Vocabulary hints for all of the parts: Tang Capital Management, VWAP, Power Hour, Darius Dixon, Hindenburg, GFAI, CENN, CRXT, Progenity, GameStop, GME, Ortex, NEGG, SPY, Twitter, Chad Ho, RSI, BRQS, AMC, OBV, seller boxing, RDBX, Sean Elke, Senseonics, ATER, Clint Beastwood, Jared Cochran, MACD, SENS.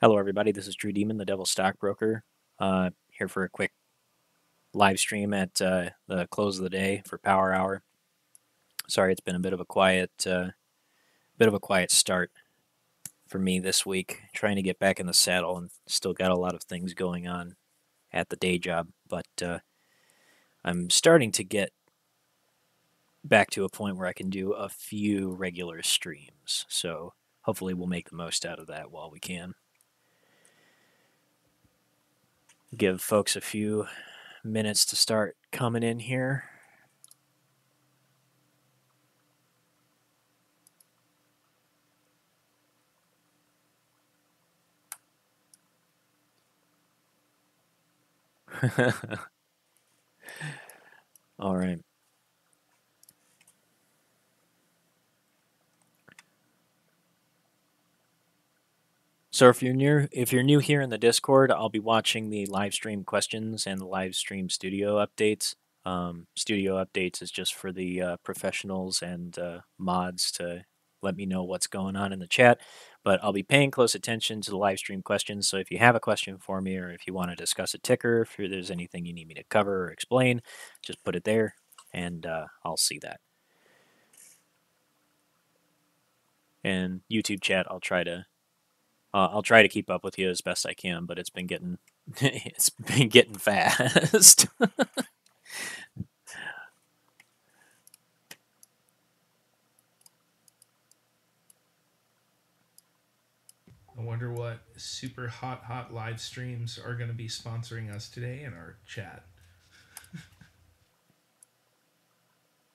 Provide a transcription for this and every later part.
Hello, everybody. This is TRUE Demon, the Devil Stockbroker, here for a quick live stream at the close of the day for Power Hour. Sorry, it's been a bit of a quiet, start for me this week. Trying to get back in the saddle, and still got a lot of things going on at the day job. But I'm starting to get back to a point where I can do a few regular streams. So hopefully, we'll make the most out of that while we can. Give folks a few minutes to start coming in here. All right. So if you're new here in the Discord, I'll be watching the live stream questions and the live stream studio updates. Studio updates is just for the professionals and mods to let me know what's going on in the chat. But I'll be paying close attention to the live stream questions. So if you have a question for me, or if you want to discuss a ticker, if there's anything you need me to cover or explain, just put it there, and I'll see that. And YouTube chat, I'll try to keep up with you as best I can, but it's been getting fast. I wonder what super hot live streams are going to be sponsoring us today in our chat.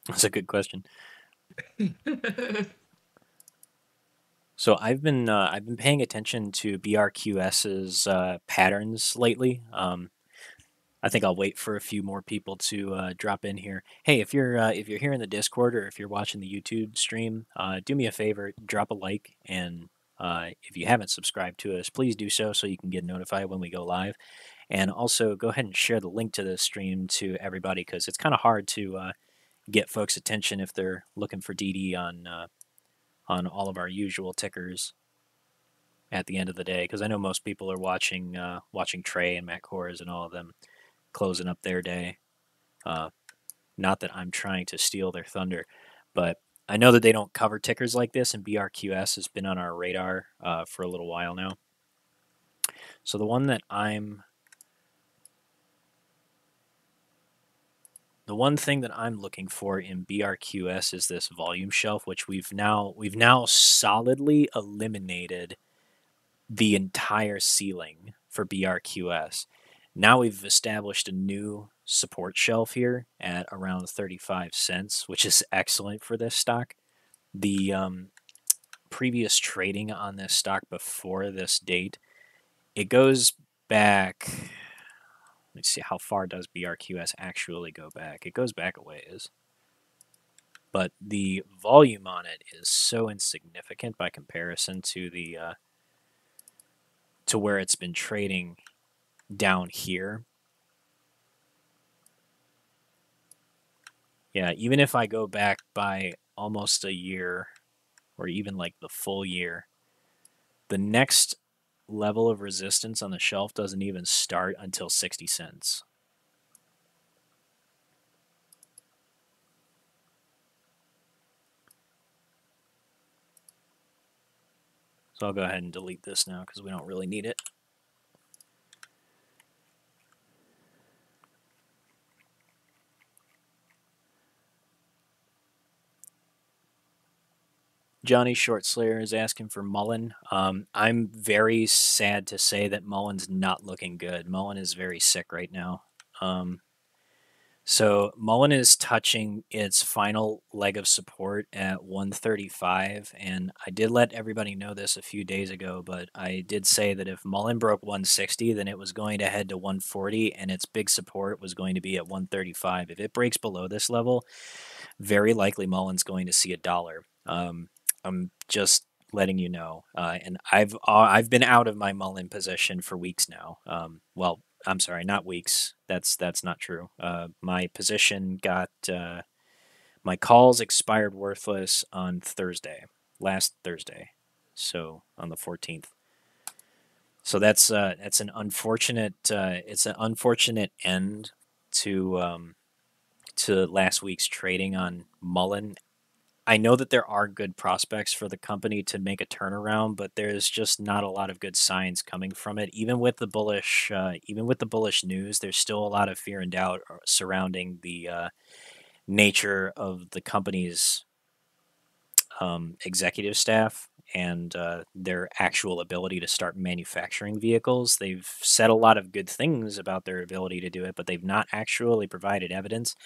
That's a good question. So I've been paying attention to BRQS's patterns lately. I think I'll wait for a few more people to drop in here. Hey, if you're here in the Discord, or if you're watching the YouTube stream, do me a favor, drop a like, and if you haven't subscribed to us, please do so, so you can get notified when we go live. And also go ahead and share the link to this stream to everybody, because it's kind of hard to get folks' attention if they're looking for DD on all of our usual tickers at the end of the day, because I know most people are watching Trey and Matt Kors and all of them closing up their day. Not that I'm trying to steal their thunder, but I know that they don't cover tickers like this, and BRQS has been on our radar for a little while now. So the one thing that I'm looking for in BRQS is this volume shelf, which we've now solidly eliminated the entire ceiling for BRQS. Now we've established a new support shelf here at around 35 cents, which is excellent for this stock. The previous trading on this stock before this date, it goes back. Let's see, how far does BRQS actually go back? It goes back a ways. But the volume on it is so insignificant by comparison to the to where it's been trading down here. Yeah, even if I go back by almost a year, or even like the full year, the next level of resistance on the shelf doesn't even start until 60 cents. So I'll go ahead and delete this now, because we don't really need it. Johnny Shortslayer is asking for Mullen. I'm very sad to say that Mullen's not looking good. Mullen is very sick right now. So Mullen is touching its final leg of support at 135, and I did let everybody know this a few days ago, but I did say that if Mullen broke 160, then it was going to head to 140, and its big support was going to be at 135. If it breaks below this level, very likely Mullen's going to see a dollar. I'm just letting you know, and I've been out of my Mullen position for weeks now. Well, I'm sorry, not weeks. That's not true. My position got my calls expired worthless on Thursday, last Thursday, so on the 14th. So that's an unfortunate it's an unfortunate end to last week's trading on Mullen. I know that there are good prospects for the company to make a turnaround, but there's just not a lot of good signs coming from it. Even with the bullish, news, there's still a lot of fear and doubt surrounding the nature of the company's executive staff and their actual ability to start manufacturing vehicles. They've said a lot of good things about their ability to do it, but they've not actually provided evidence,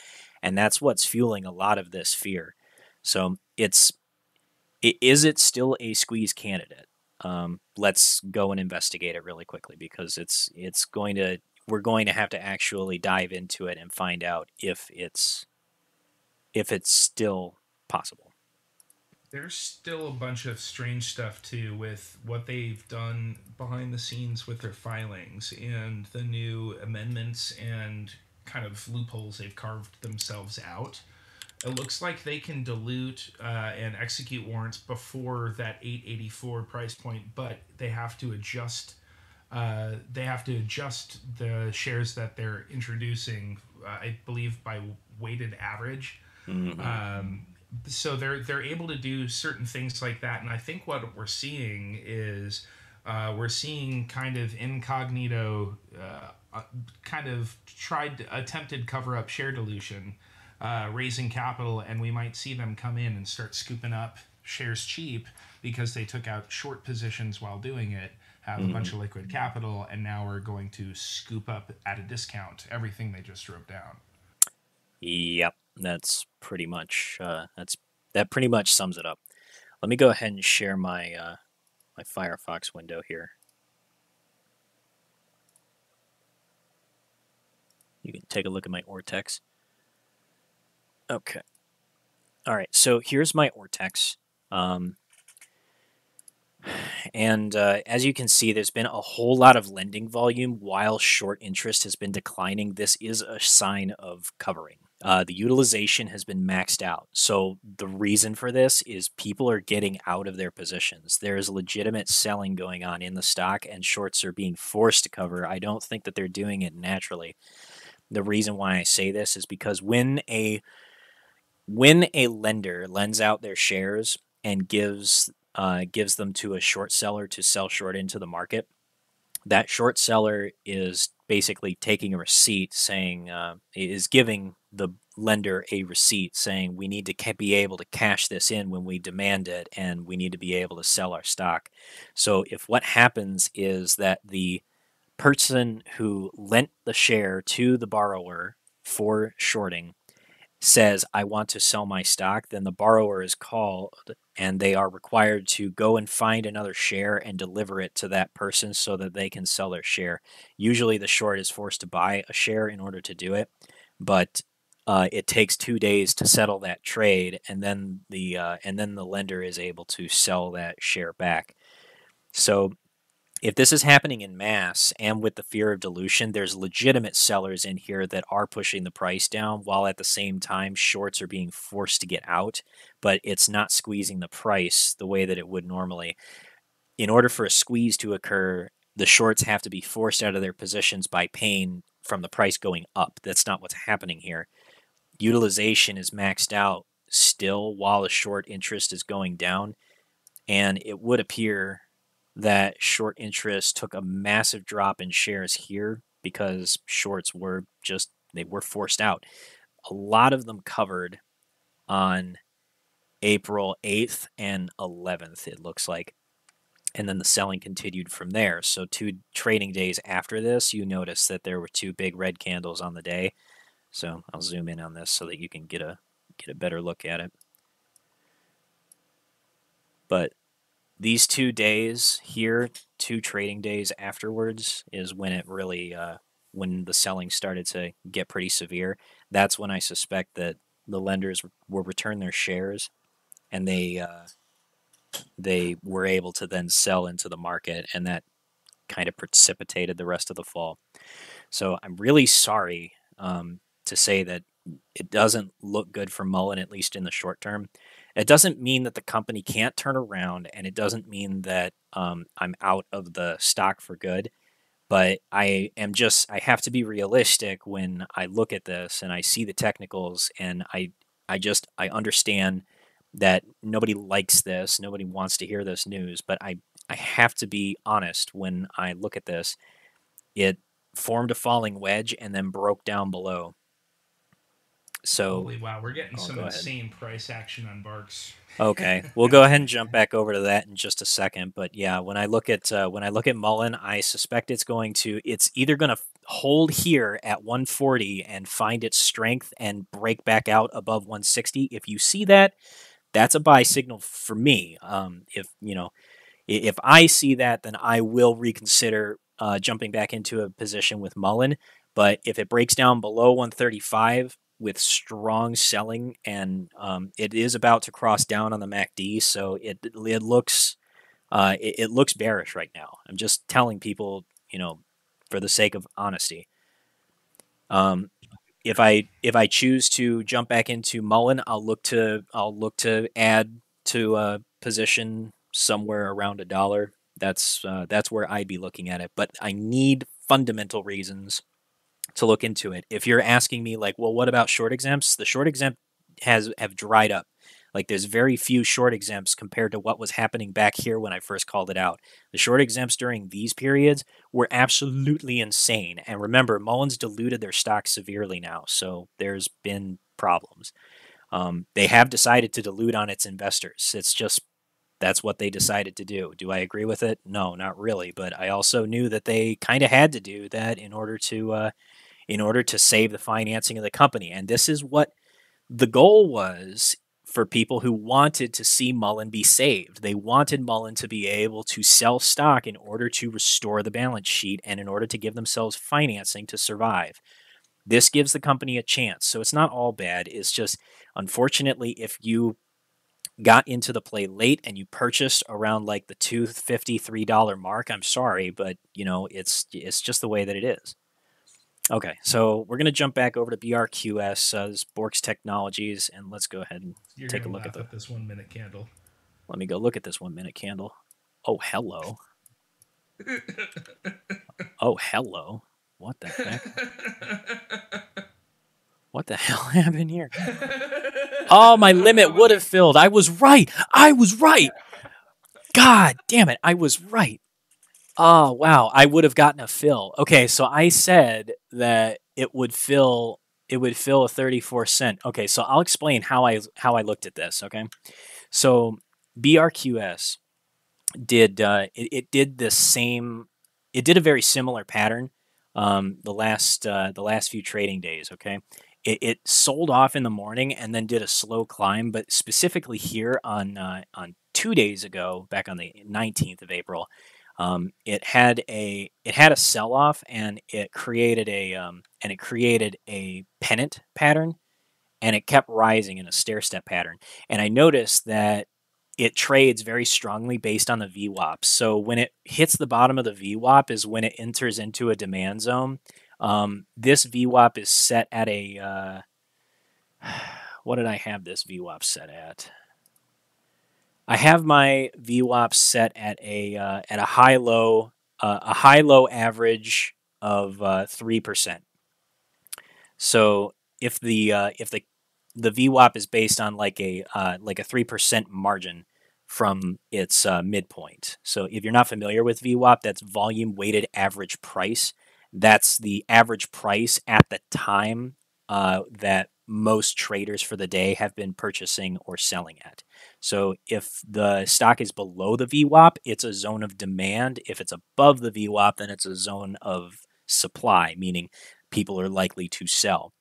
and that's what's fueling a lot of this fear. So is it still a squeeze candidate? Let's go and investigate it really quickly, because it's going to, we're going to have to actually dive into it and find out if it's still possible. There's still a bunch of strange stuff too with what they've done behind the scenes with their filings and the new amendments and kind of loopholes they've carved themselves out. It looks like they can dilute and execute warrants before that 884 price point, but they have to adjust. They have to adjust the shares that they're introducing, I believe, by weighted average. Mm-hmm. So they're able to do certain things like that, and I think what we're seeing is we're seeing kind of incognito, kind of attempted cover up share dilution. Raising capital, and we might see them come in and start scooping up shares cheap because they took out short positions while doing it, have a bunch of liquid capital, and now we're going to scoop up at a discount everything they just wrote down. Yep, that pretty much sums it up. Let me go ahead and share my my Firefox window here. You can take a look at my Ortex. Okay. All right. So here's my Ortex. As you can see, there's been a whole lot of lending volume while short interest has been declining. This is a sign of covering. The utilization has been maxed out. So the reason for this is people are getting out of their positions. There is legitimate selling going on in the stock, and shorts are being forced to cover. I don't think that they're doing it naturally. The reason why I say this is because when a lender lends out their shares and gives them to a short seller to sell short into the market, that short seller is basically taking a receipt saying, is giving the lender a receipt saying, we need to be able to cash this in when we demand it, and we need to be able to sell our stock. So if what happens is that the person who lent the share to the borrower for shorting says, I want to sell my stock, then the borrower is called and they are required to go and find another share and deliver it to that person so that they can sell their share. Usually the short is forced to buy a share in order to do it, but it takes 2 days to settle that trade, and then the lender is able to sell that share back. So if this is happening in mass and with the fear of dilution, there's legitimate sellers in here that are pushing the price down, while at the same time shorts are being forced to get out, but it's not squeezing the price the way that it would normally. In order for a squeeze to occur, the shorts have to be forced out of their positions by pain from the price going up. That's not what's happening here. Utilization is maxed out still while the short interest is going down, and it would appear that short interest took a massive drop in shares here because shorts were just, they were forced out. A lot of them covered on April 8th and 11th, it looks like. And then the selling continued from there. So 2 trading days after this, you notice that there were 2 big red candles on the day. So I'll zoom in on this so that you can get a better look at it. But these 2 days here, 2 trading days afterwards, is when it really, when the selling started to get pretty severe. That's when I suspect that the lenders will return their shares, and they were able to then sell into the market, and that kind of precipitated the rest of the fall. So I'm really sorry to say that it doesn't look good for Mullen, at least in the short term. It doesn't mean that the company can't turn around, and it doesn't mean that I'm out of the stock for good. But I am just, I have to be realistic when I look at this and I see the technicals, and I understand that nobody likes this. Nobody wants to hear this news, but I have to be honest when I look at this. It formed a falling wedge and then broke down below. So, holy wow, we're getting some insane price action on Borqs. Okay, we'll go ahead and jump back over to that in just a second. But yeah, when I look at Mullen, I suspect it's going to, it's either going to hold here at 140 and find its strength and break back out above 160. If you see that, that's a buy signal for me. If you know, if I see that, then I will reconsider jumping back into a position with Mullen. But if it breaks down below 135. With strong selling, and it is about to cross down on the MACD, so it looks it looks bearish right now. I'm just telling people, you know, for the sake of honesty. If I choose to jump back into Mullen, I'll look to add to a position somewhere around $1. That's where I'd be looking at it, but I need fundamental reasons to look into it. If you're asking me like, well, what about short exempts? The short exempt have dried up. Like, there's very few short exempts compared to what was happening back here when I first called it out. The short exempts during these periods were absolutely insane. And remember, Mullen's diluted their stock severely now, so there's been problems. They have decided to dilute on its investors. It's just, that's what they decided to do. Do I agree with it? No, not really. But I also knew that they kind of had to do that in order to save the financing of the company. And this is what the goal was for people who wanted to see Mullen be saved. They wanted Mullen to be able to sell stock in order to restore the balance sheet and in order to give themselves financing to survive. This gives the company a chance. So it's not all bad. It's just, unfortunately, if you got into the play late and you purchased around like the $2.53 mark, I'm sorry, but you know, it's just the way that it is. Okay, so we're gonna jump back over to BRQS, this Borqs Technologies, and let's go ahead and take a look at this 1 minute candle. Let me go look at this 1 minute candle. Oh, hello. Oh, hello. What the heck? What the hell happened here? Oh, my limit would have filled. I was right. I was right. God damn it. I was right. Oh, wow. I would have gotten a fill. Okay, so I said that it would fill a 34 cent. Okay, so I'll explain how I looked at this, okay? So BRQS did it did a very similar pattern the last few trading days, okay? It sold off in the morning and then did a slow climb, but specifically here on 2 days ago, back on the 19th of April, it had a sell off, and it created a pennant pattern, and it kept rising in a stair step pattern. And I noticed that it trades very strongly based on the VWAP. So when it hits the bottom of the VWAP is when it enters into a demand zone. This VWAP is set at a, what did I have this VWAP set at? I have my VWAP set at a high-low average of 3%. So if the VWAP is based on like a 3% margin from its midpoint. So if you're not familiar with VWAP, that's volume weighted average price. That's the average price at the time that most traders for the day have been purchasing or selling at. So if the stock is below the VWAP, it's a zone of demand. If it's above the VWAP, then it's a zone of supply, meaning people are likely to sell.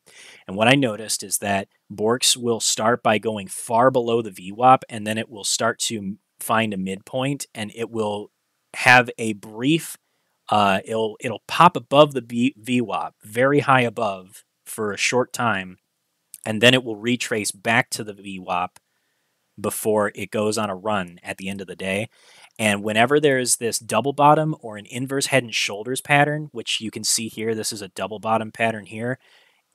And what I noticed is that Borqs will start by going far below the VWAP, and then it will start to find a midpoint, and it will have a brief it'll pop above the VWAP, very high above for a short time, and then it will retrace back to the VWAP before it goes on a run at the end of the day. And whenever there's this double bottom or an inverse head and shoulders pattern, which you can see here, this is a double bottom pattern here,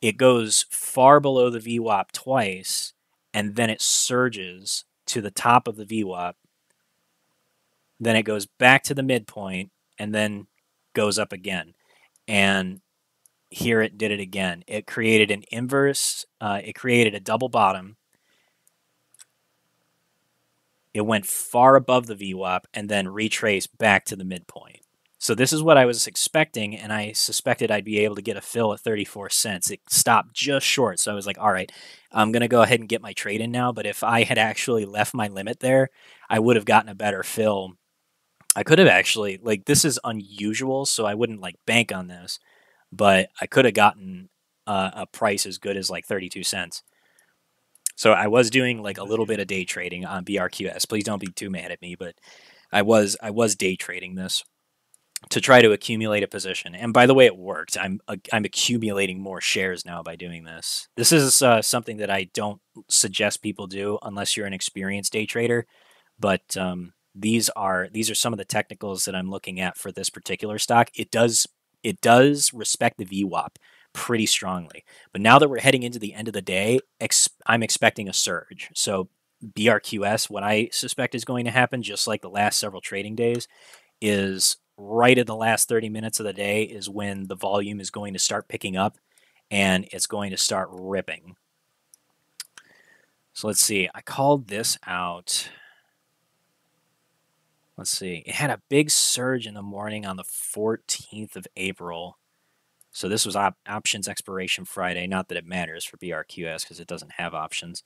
it goes far below the VWAP twice, and then it surges to the top of the VWAP. Then it goes back to the midpoint and then goes up again. And here it did it again. It created an inverse. It created a double bottom. It went far above the VWAP and then retraced back to the midpoint. So this is what I was expecting, and I suspected I'd be able to get a fill at 34 cents. It stopped just short, so I was like, all right, I'm going to go ahead and get my trade in now, but if I had actually left my limit there, I would have gotten a better fill. I could have actually, like, this is unusual, so I wouldn't, like, bank on this, but I could have gotten a price as good as, like, 32 cents. So I was doing, like, a little bit of day trading on BRQS. Please don't be too mad at me, but I was day trading this to try to accumulate a position. And by the way, it worked. I'm accumulating more shares now by doing this. This is something that I don't suggest people do unless you're an experienced day trader. But these are some of the technicals that I'm looking at for this particular stock. It does respect the VWAP pretty strongly. But now that we're heading into the end of the day, I'm expecting a surge. So BRQS, what I suspect is going to happen, just like the last several trading days, is right at the last 30 minutes of the day is when the volume is going to start picking up and it's going to start ripping. So let's see. I called this out. Let's see. It had a big surge in the morning on the 14th of April. So this was options expiration Friday. Not that it matters for BRQS because it doesn't have options.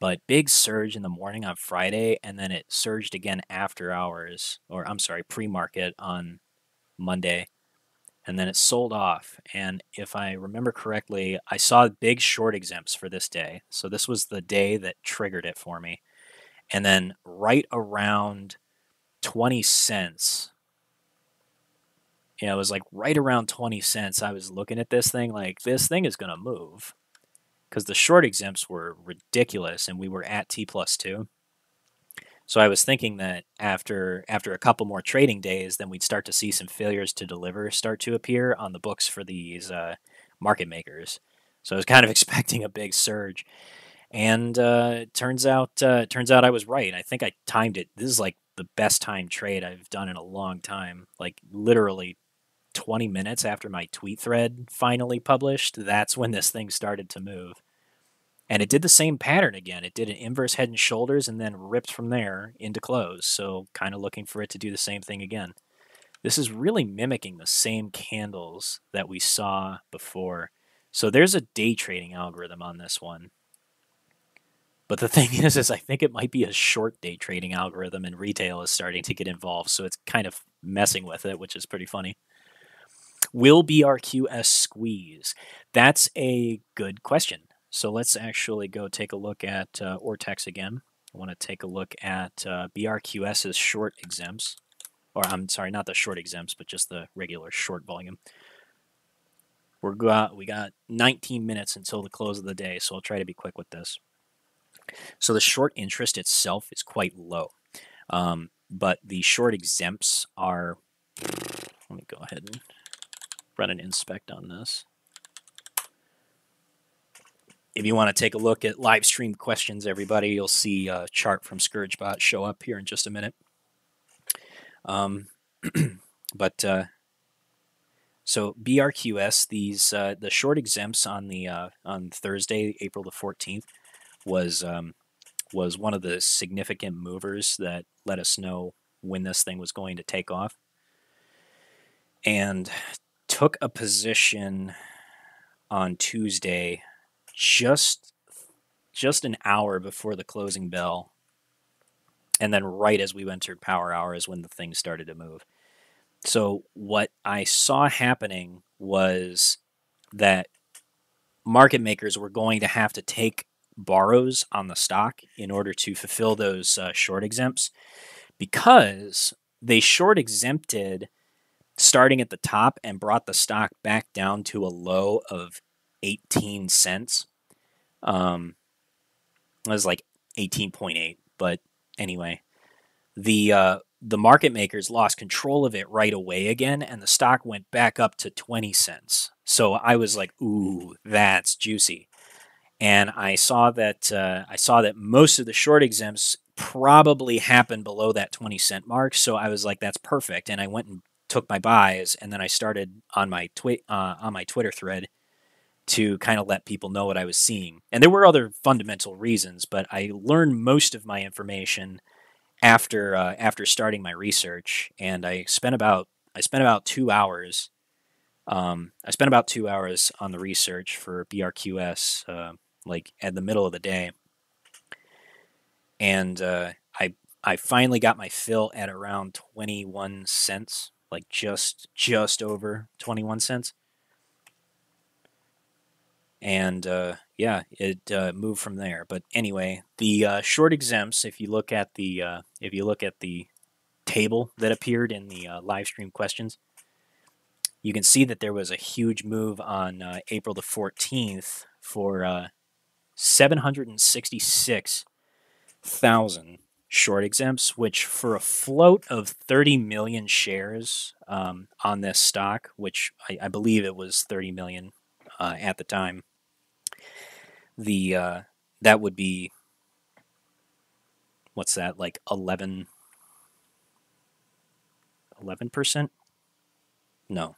But big surge in the morning on Friday, and then it surged again after hours, or I'm sorry, pre-market on Monday, and then it sold off. And if I remember correctly, I saw big short exempts for this day. So this was the day that triggered it for me. And then right around 20 cents, you know, it was like right around 20 cents, I was looking at this thing like, this thing is going to move. Because the short exempts were ridiculous, and we were at T+2. So I was thinking that after a couple more trading days, then we'd start to see some failures to deliver start to appear on the books for these market makers. So I was kind of expecting a big surge, and turns out I was right. I think I timed it. This is like the best time trade I've done in a long time. Like literally 20 minutes after my tweet thread finally published, that's when this thing started to move. And it did the same pattern again. It did an inverse head and shoulders and then ripped from there into close. So kind of looking for it to do the same thing again. This is really mimicking the same candles that we saw before. So there's a day trading algorithm on this one. But the thing is I think it might be a short day trading algorithm, and retail is starting to get involved. So it's kind of messing with it, which is pretty funny. Will BRQS squeeze? That's a good question. So let's actually go take a look at Ortex again. I want to take a look at BRQS's short exempts. Or I'm sorry, not the short exempts, but just the regular short volume. We got 19 minutes until the close of the day, so I'll try to be quick with this. So the short interest itself is quite low. But the short exempts are... Let me go ahead and run an inspect on this. If you want to take a look at live stream questions, everybody, you'll see a chart from ScourgeBot show up here in just a minute. So BRQS, the short exempts on the on Thursday, April the 14th, was one of the significant movers that let us know when this thing was going to take off, and took a position on Tuesday, just an hour before the closing bell. And then right as we entered power hour is when the thing started to move. So what I saw happening was that market makers were going to have to take borrows on the stock in order to fulfill those short exempts, because they short exempted starting at the top and brought the stock back down to a low of 18 cents. It was like 18.8, but anyway, the market makers lost control of it right away again, and the stock went back up to 20 cents. So I was like, ooh, that's juicy. And I saw that most of the short exempts probably happen below that 20-cent mark. So I was like, that's perfect. And I went and took my buys, and then I started on my Twitter thread to kind of let people know what I was seeing. And there were other fundamental reasons, but I learned most of my information after after starting my research. And I spent about 2 hours. I spent about 2 hours on the research for BRQS, like at the middle of the day. And I finally got my fill at around 21 cents, like just over 21 cents. And yeah, it moved from there. But anyway, the short exempts, if you look at the table that appeared in the live stream questions, you can see that there was a huge move on April the 14th for 766,000 short exempts, which for a float of 30 million shares on this stock, which I believe it was 30 million at the time, the that would be, what's that, like 11%? No.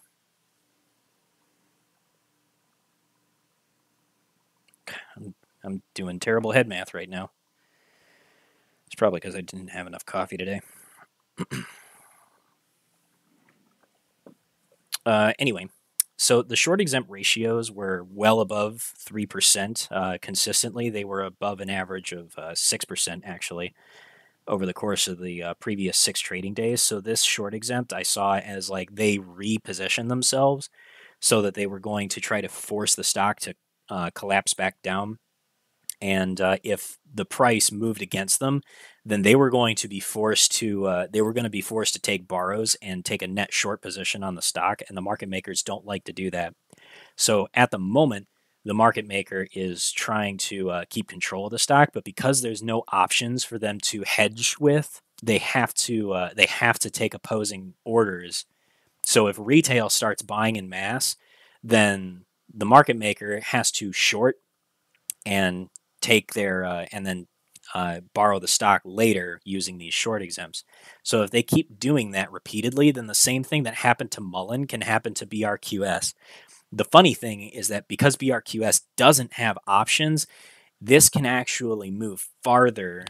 I'm doing terrible head math right now. It's probably because I didn't have enough coffee today. Anyway, so the short exempt ratios were well above 3% consistently. They were above an average of 6% actually over the course of the previous 6 trading days. So this short exempt I saw as like they repositioned themselves so that they were going to try to force the stock to collapse back down. And if the price moved against them, then they were going to be forced to take borrows and take a net short position on the stock. And the market makers don't like to do that. So at the moment, the market maker is trying to keep control of the stock, but because there's no options for them to hedge with, they have to take opposing orders. So if retail starts buying in mass, then the market maker has to short and take their and then borrow the stock later using these short exempts. So if they keep doing that repeatedly, then the same thing that happened to Mullen can happen to BRQS. The funny thing is that because BRQS doesn't have options, this can actually move farther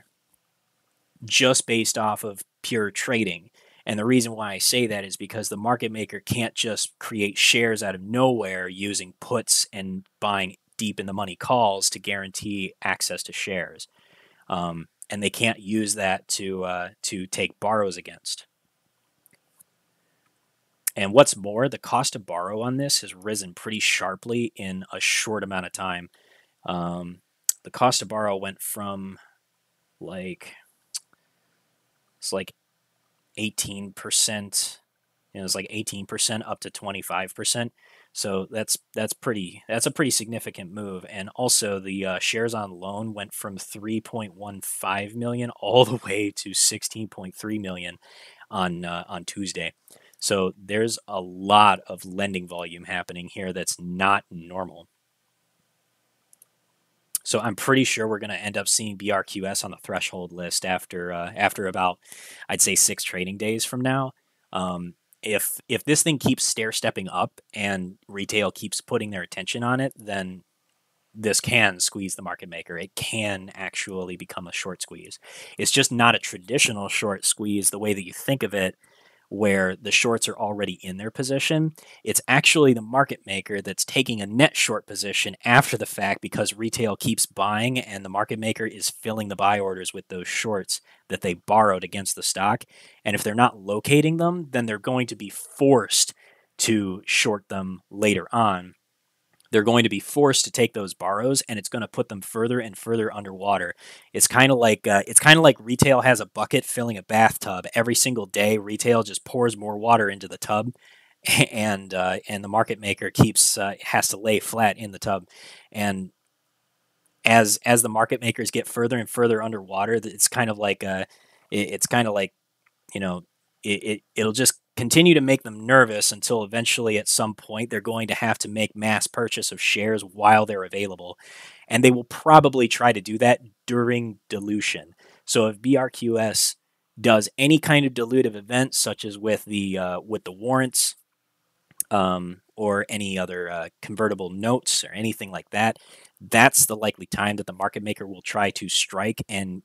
just based off of pure trading. And the reason why I say that is because the market maker can't just create shares out of nowhere using puts and buying deep in the money calls to guarantee access to shares. And they can't use that to take borrows against. And what's more, the cost to borrow on this has risen pretty sharply in a short amount of time. The cost to borrow went from like, it's like 18%, you know, it's like 18% up to 25%. So that's a pretty significant move. And also the shares on loan went from 3.15 million all the way to 16.3 million on Tuesday. So there's a lot of lending volume happening here that's not normal. So I'm pretty sure we're going to end up seeing BRQS on the threshold list after after about, I'd say, 6 trading days from now. If this thing keeps stair-stepping up and retail keeps putting their attention on it, then this can squeeze the market maker. It can actually become a short squeeze. It's just not a traditional short squeeze the way that you think of it, where the shorts are already in their position. It's actually the market maker that's taking a net short position after the fact because retail keeps buying and the market maker is filling the buy orders with those shorts that they borrowed against the stock. And if they're not locating them, then they're going to be forced to short them later on. They're going to be forced to take those borrows, and it's going to put them further and further underwater. It's kind of like retail has a bucket filling a bathtub. Every single day, retail just pours more water into the tub, and the market maker keeps has to lay flat in the tub. And as the market makers get further and further underwater, it's kind of like you know, it'll just continue to make them nervous until eventually at some point they're going to have to make mass purchase of shares while they're available. And they will probably try to do that during dilution. So if BRQS does any kind of dilutive event, such as with the warrants or any other convertible notes or anything like that, that's the likely time that the market maker will try to strike and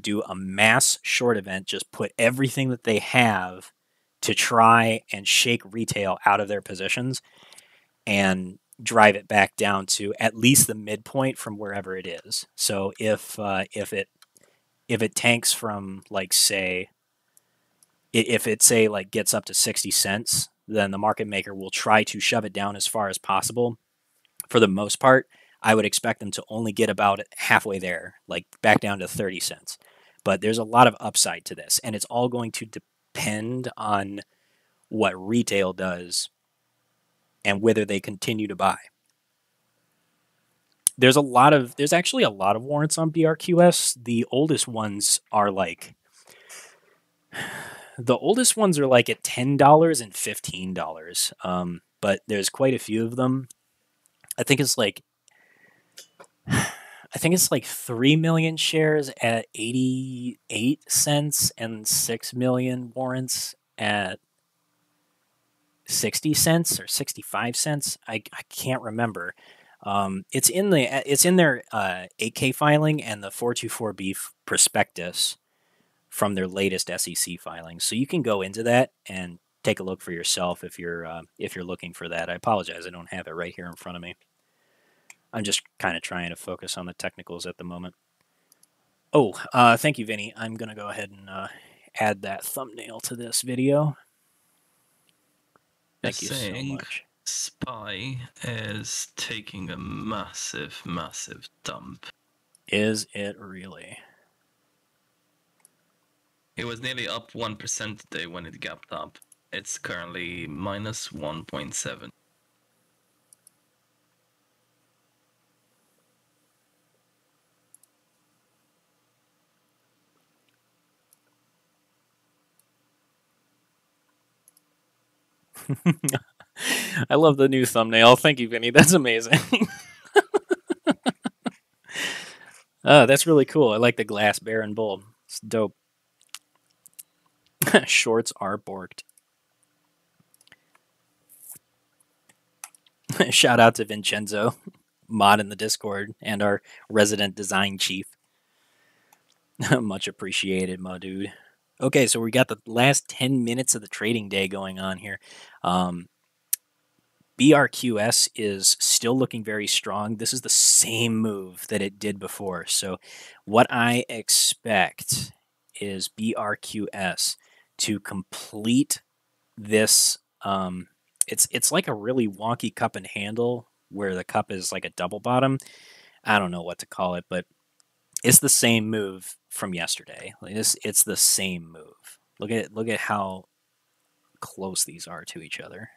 do a mass short event, just put everything that they have to try and shake retail out of their positions and drive it back down to at least the midpoint from wherever it is. So if it tanks from, like, say, if it, say, like, gets up to 60 cents, then the market maker will try to shove it down as far as possible. For the most part, I would expect them to only get about halfway there, like back down to 30 cents. But there's a lot of upside to this, and it's all going to depend on what retail does and whether they continue to buy. There's a lot of, there's actually a lot of warrants on BRQS. The oldest ones are like, at $10 and $15. But there's quite a few of them. I think it's like 3 million shares at 88 cents and 6 million warrants at 60 cents or 65 cents. I can't remember. It's in their 8K filing and the 424B prospectus from their latest SEC filing. So you can go into that and take a look for yourself if you're looking for that. I apologize, I don't have it right here in front of me. I'm just kind of trying to focus on the technicals at the moment. Oh, thank you, Vinny. I'm going to go ahead and add that thumbnail to this video. Thank you so much. SPY is taking a massive, massive dump. Is it really? It was nearly up 1% today when it gapped up. It's currently minus 1.7. I love the new thumbnail. Thank you, Vinny. That's amazing. That's really cool. I like the glass bear and bull. It's dope. Shorts are borked. Shout out to Vincenzo, mod in the Discord, and our resident design chief. Much appreciated, my dude. Okay, so we got the last 10 minutes of the trading day going on here. BRQS is still looking very strong. This is the same move that it did before. So what I expect is BRQS to complete this. It's like a really wonky cup and handle where the cup is like a double bottom. I don't know what to call it, but it's the same move from yesterday. Like it's the same move. Look at it, look at how close these are to each other.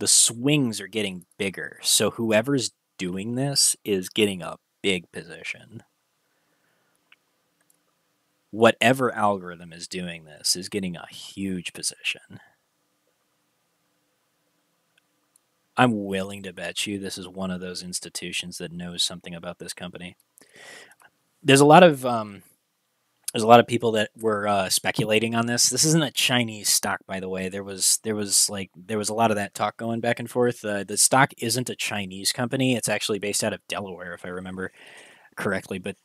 The swings are getting bigger, so whoever's doing this is getting a big position. Whatever algorithm is doing this is getting a huge position. I'm willing to bet you this is one of those institutions that knows something about this company. There's a lot of people that were speculating on this. This isn't a Chinese stock, by the way. There was a lot of that talk going back and forth. The stock isn't a Chinese company. It's actually based out of Delaware, if I remember correctly, but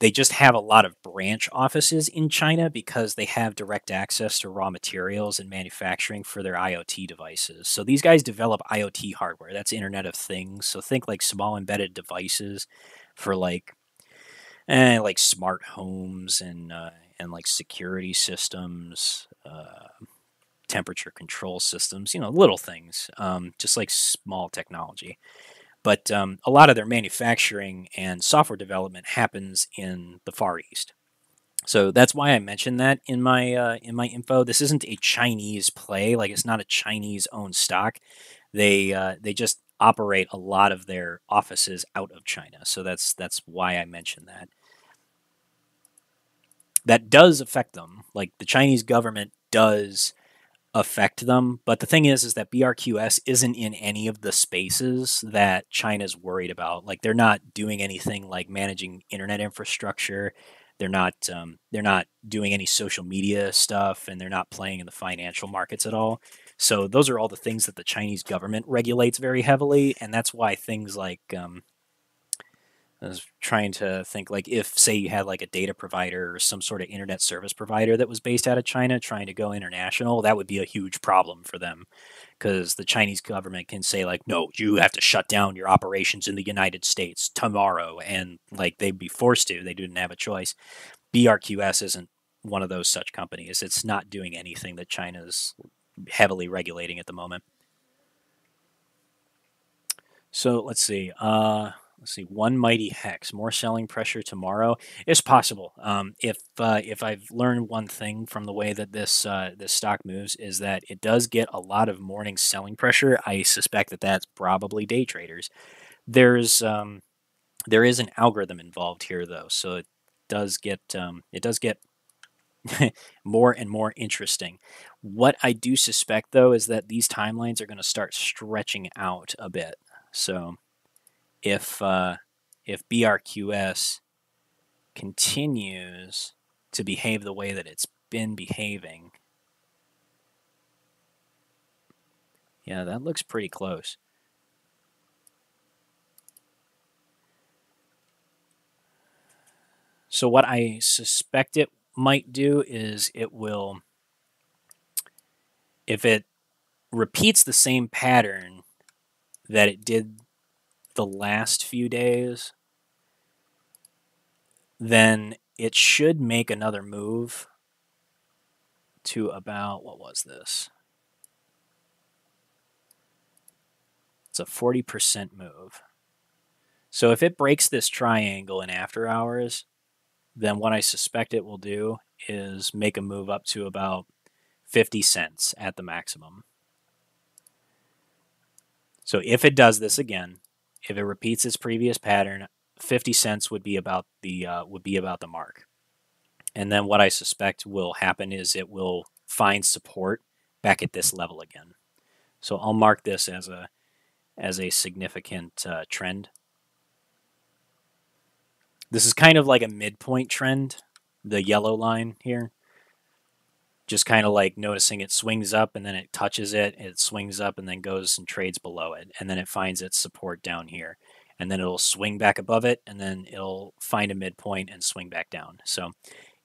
they just have a lot of branch offices in China because they have direct access to raw materials and manufacturing for their IoT devices. So these guys develop IoT hardware. That's Internet of Things. So think like small embedded devices for like smart homes and like security systems, temperature control systems, you know, little things, just like small technology. But a lot of their manufacturing and software development happens in the Far East, so that's why I mentioned that in my info. This isn't a Chinese play; like it's not a Chinese-owned stock. They just operate a lot of their offices out of China, so that's why I mentioned that. that does affect them. Like the Chinese government does affect them. But the thing is that BRQS isn't in any of the spaces that China's worried about. Like they're not doing anything like managing internet infrastructure. They're not doing any social media stuff, and they're not playing in the financial markets at all. So those are all the things that the Chinese government regulates very heavily. And that's why things like, I was trying to think, like if say you had like a data provider or some sort of internet service provider that was based out of China trying to go international, that would be a huge problem for them, because the Chinese government can say like, no, you have to shut down your operations in the United States tomorrow. And like they'd be forced to, they didn't have a choice. BRQS isn't one of those such companies. It's not doing anything that China's heavily regulating at the moment. So let's see. Let's see, one mighty hex, more selling pressure tomorrow. It's possible. If I've learned one thing from the way that this this stock moves, is that it does get a lot of morning selling pressure. I suspect that that's probably day traders. There is an algorithm involved here though, so it does get more and more interesting. What I do suspect though is that these timelines are going to start stretching out a bit. So if BRQS continues to behave the way that it's been behaving, yeah, that looks pretty close. So what I suspect it might do is it will, if it repeats the same pattern that it did the last few days, then it should make another move to about, what was this? It's a 40% move. So if it breaks this triangle in after hours, then what I suspect it will do is make a move up to about 50 cents at the maximum. So if it does this again, if it repeats its previous pattern, 50 cents would be about the mark. And then what I suspect will happen is it will find support back at this level again. So I'll mark this as a significant trend. This is kind of like a midpoint trend, the yellow line here. Just kind of like noticing it swings up and then it touches it, it swings up and then goes and trades below it, and then it finds its support down here, and then it'll swing back above it, and then it'll find a midpoint and swing back down. So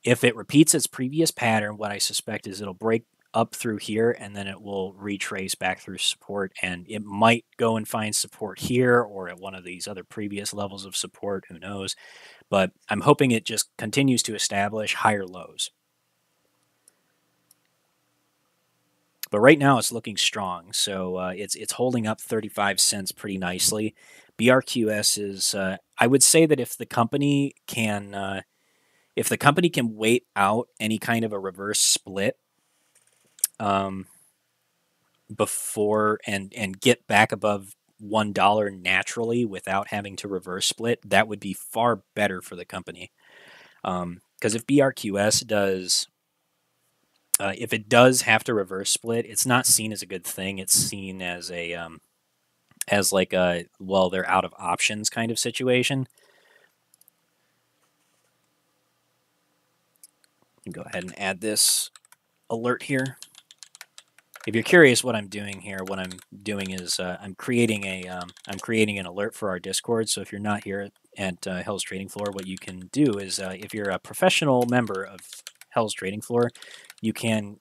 if it repeats its previous pattern, what I suspect is it'll break up through here and then it will retrace back through support, and it might go and find support here or at one of these other previous levels of support, who knows, but I'm hoping it just continues to establish higher lows. But right now it's looking strong, so it's holding up 35 cents pretty nicely. BRQS is, I would say that if the company can wait out any kind of a reverse split before and get back above $1 naturally without having to reverse split, that would be far better for the company. Because if BRQS does, if it does have to reverse split, it's not seen as a good thing. It's seen as a, as like a, well, they're out of options kind of situation. Go ahead and add this alert here. If you're curious what I'm doing here, what I'm doing is I'm creating an alert for our Discord. So if you're not here at Hell's Trading Floor, what you can do is if you're a professional member of Hell's Trading Floor, you can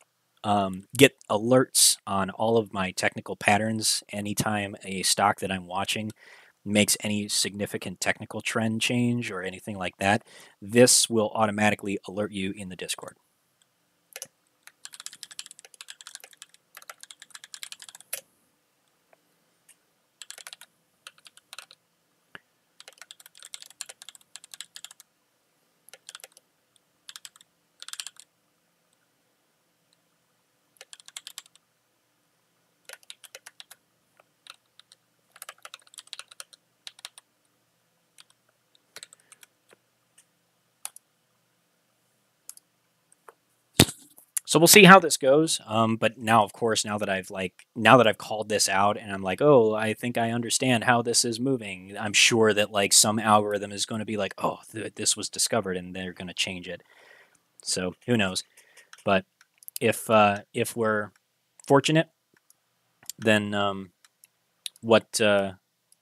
get alerts on all of my technical patterns anytime a stock that I'm watching makes any significant technical trend change or anything like that. This will automatically alert you in the Discord. So we'll see how this goes. But now, of course, now that I've called this out and I'm like, oh, I think I understand how this is moving. I'm sure that like some algorithm is going to be like, oh, this was discovered, and they're going to change it. So who knows? But if we're fortunate, then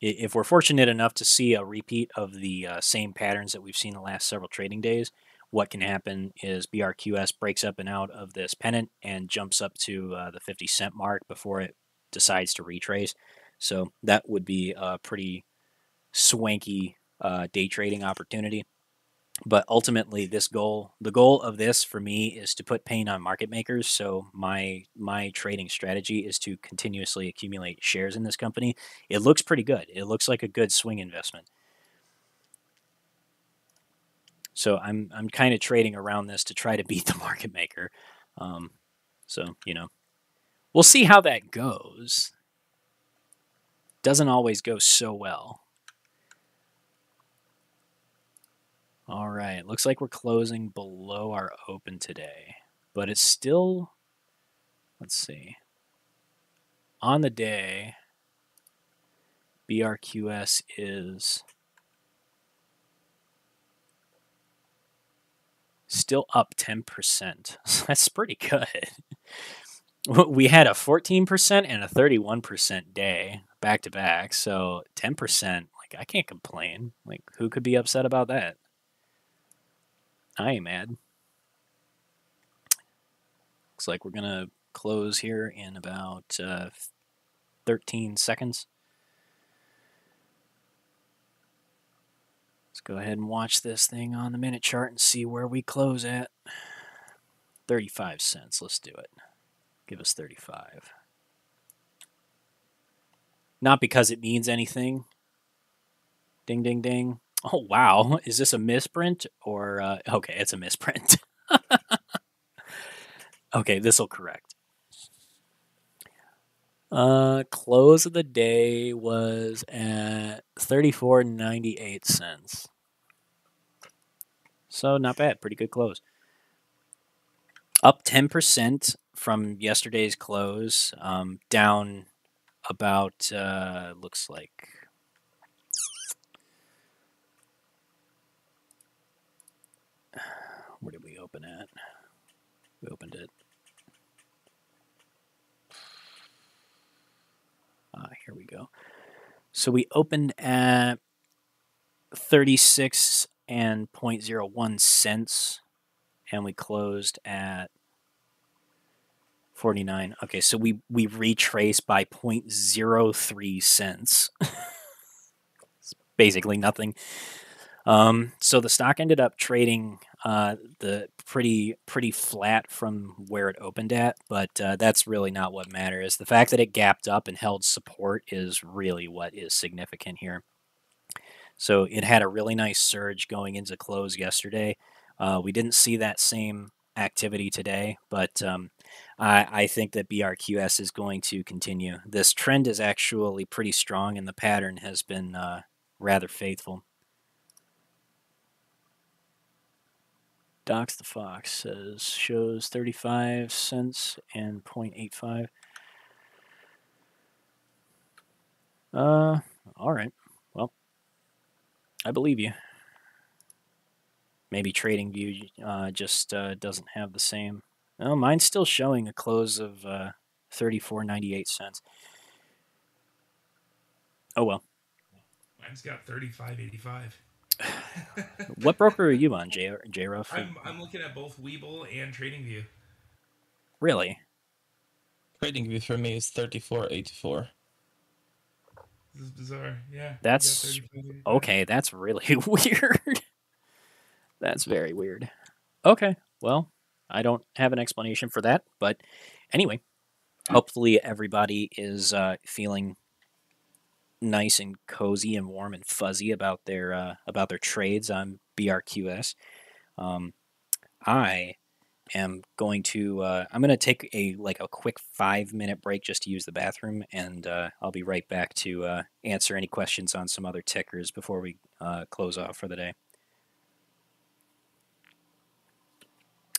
if we're fortunate enough to see a repeat of the same patterns that we've seen the last several trading days, what can happen is BRQS breaks up and out of this pennant and jumps up to the 50-cent mark before it decides to retrace. So that would be a pretty swanky day trading opportunity. But ultimately, this goal, the goal of this for me is to put pain on market makers. So my trading strategy is to continuously accumulate shares in this company. It looks pretty good. It looks like a good swing investment. So I'm kind of trading around this to try to beat the market maker. So, you know, we'll see how that goes. Doesn't always go so well. All right, looks like we're closing below our open today, but it's still, let's see. On the day, BRQS is still up 10%. That's pretty good. We had a 14% and a 31% day back to back. So 10%, like I can't complain. Like who could be upset about that? I am mad. Looks like we're going to close here in about 13 seconds. Let's go ahead and watch this thing on the minute chart and see where we close at. 35 cents. Let's do it. Give us 35. Not because it means anything. Ding, ding, ding. Oh, wow. Is this a misprint or... okay, it's a misprint. Okay, this will correct. Close of the day was at 34.98 cents. So not bad. Pretty good close. Up 10% from yesterday's close. Down about... looks like... Where did we open at? We opened it. Here we go. So we opened at 36.01 cents, and we closed at 49. Okay, so we retraced by 0.03 cents. It's basically nothing. So the stock ended up trading the pretty flat from where it opened at, but that's really not what matters. The fact that it gapped up and held support is really what is significant here. So it had a really nice surge going into close yesterday. We didn't see that same activity today, but I think that BRQS is going to continue. This trend is actually pretty strong, and the pattern has been rather faithful. Docs the Fox says, shows 35 cents and 0.85. All right. Well, I believe you. Maybe TradingView just doesn't have the same. Well, mine's still showing a close of 34.98 cents. Oh, well. Mine's got 35.85. What broker are you on, J-Ruff? I'm looking at both Webull and TradingView. Really? TradingView for me is 34.84. This is bizarre. Yeah. That's okay. That's really weird. That's very weird. Okay. Well, I don't have an explanation for that, but anyway, hopefully everybody is feeling nice and cozy and warm and fuzzy about their trades on BRQS. I am going to I'm going to take a quick 5-minute break just to use the bathroom, and I'll be right back to answer any questions on some other tickers before we close off for the day.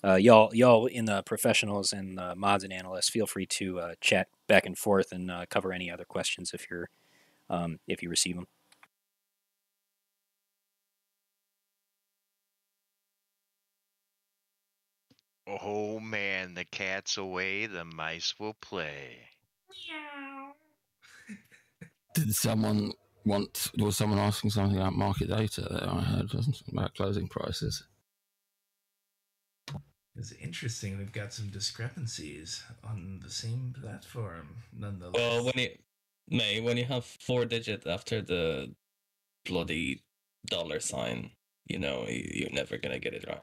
y'all in the professionals and the mods and analysts, feel free to chat back and forth and cover any other questions if you're if you receive them. Oh man, the cat's away, the mice will play. Meow. Did someone want, there was someone asking something about market data that I heard, about closing prices. It's interesting, we've got some discrepancies on the same platform, nonetheless. Well, when you have 4 digits after the bloody $, you know, you're never gonna get it right.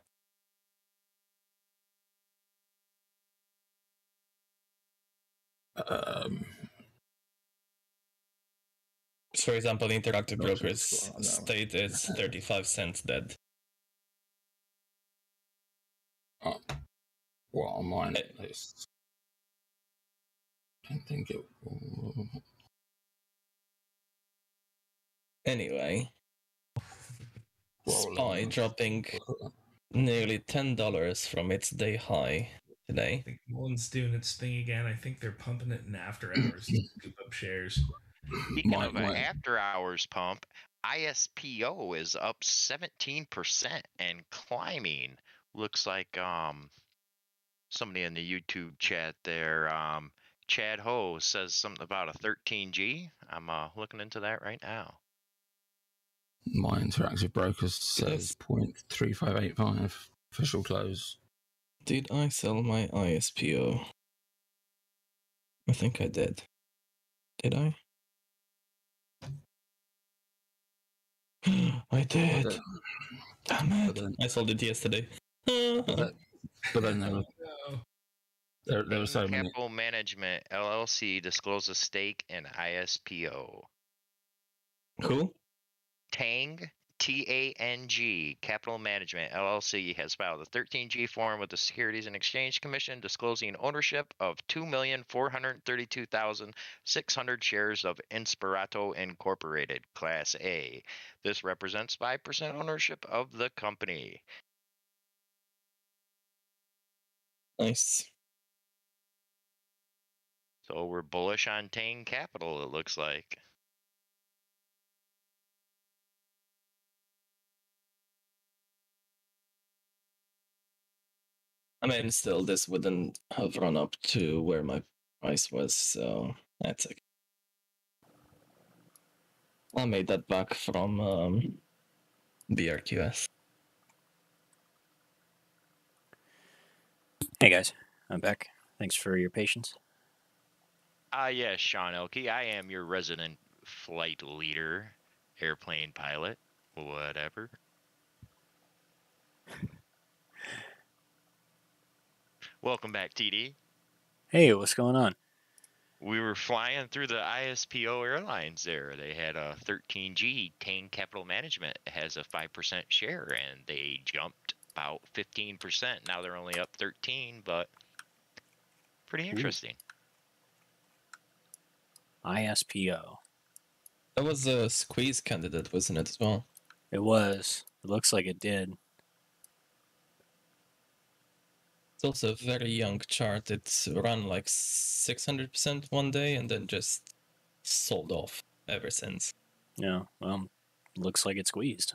For example, Interactive Brokers state it's 35 cents dead. Well, on mine at least. I don't think it will. Anyway, SPY dropping nearly $10 from its day high today. I think Mullen's doing its thing again. I think they're pumping it in after hours to scoop up shares. Speaking of an after hours pump, ISPO is up 17% and climbing. Looks like somebody in the YouTube chat there, Chad Ho, says something about a 13G. I'm looking into that right now. My Interactive Broker says 0.3585 official close. Did I sell my ISPO? I think I did. Did I? I did. Damn it. I sold it yesterday. But then there was so many. Capital Management LLC disclosed a stake in ISPO. Who? Tang. TANG Capital Management LLC has filed a 13G form with the Securities and Exchange Commission disclosing ownership of 2,432,600 shares of Inspirato Incorporated Class A. This represents 5% ownership of the company. Nice. So we're bullish on Tang Capital, it looks like. I mean, still, this wouldn't have run up to where my price was, so that's okay. I made that back from BRQS. Hey guys, I'm back. Thanks for your patience. Yes, Sean Elke, I am your resident flight leader, airplane pilot, whatever. Welcome back, TD. Hey, what's going on? We were flying through the ISPO airlines there. They had a 13G. Tang Capital Management has a 5% share, and they jumped about 15%. Now they're only up 13, but pretty interesting. ISPO. That was a squeeze candidate, wasn't it, as well? It was. It looks like it did. It's also a very young chart. It's run like 600% one day and then just sold off ever since. Yeah, well, looks like it squeezed.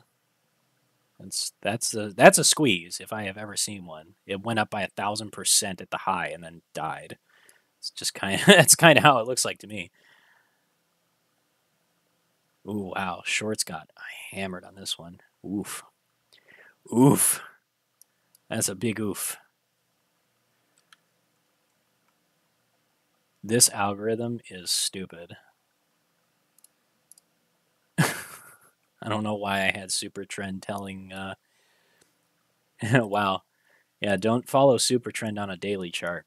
That's a squeeze if I have ever seen one. It went up by 1,000% at the high and then died. It's just kind of that's kind of how it looks like to me. Ooh, wow, shorts got hammered on this one. Oof, oof, that's a big oof. This algorithm is stupid. I don't know why I had Super Trend telling. Wow, yeah, don't follow Super Trend on a daily chart.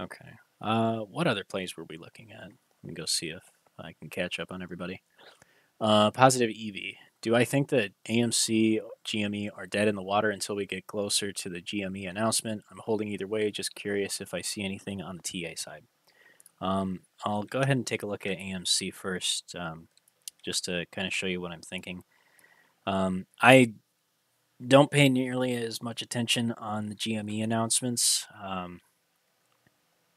Okay, what other plays were we looking at? Let me go see if I can catch up on everybody. Positive EV. Do I think that AMC, GME are dead in the water until we get closer to the GME announcement? I'm holding either way, just curious if I see anything on the TA side. I'll go ahead and take a look at AMC first, just to kind of show you what I'm thinking. I Don't pay nearly as much attention on the GME announcements.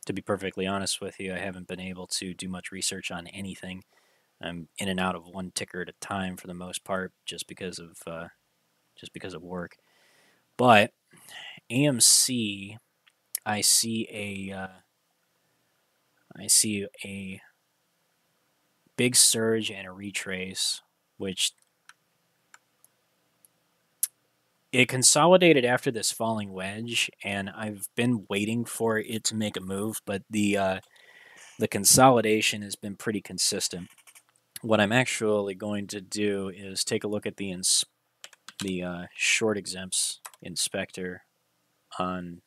To be perfectly honest with you, I haven't been able to do much research on anything. I'm in and out of one ticker at a time for the most part, just because of work. But AMC, I see a big surge and a retrace, which it consolidated after this falling wedge, and I've been waiting for it to make a move, but the consolidation has been pretty consistent. What I'm actually going to do is take a look at the short exempts inspector on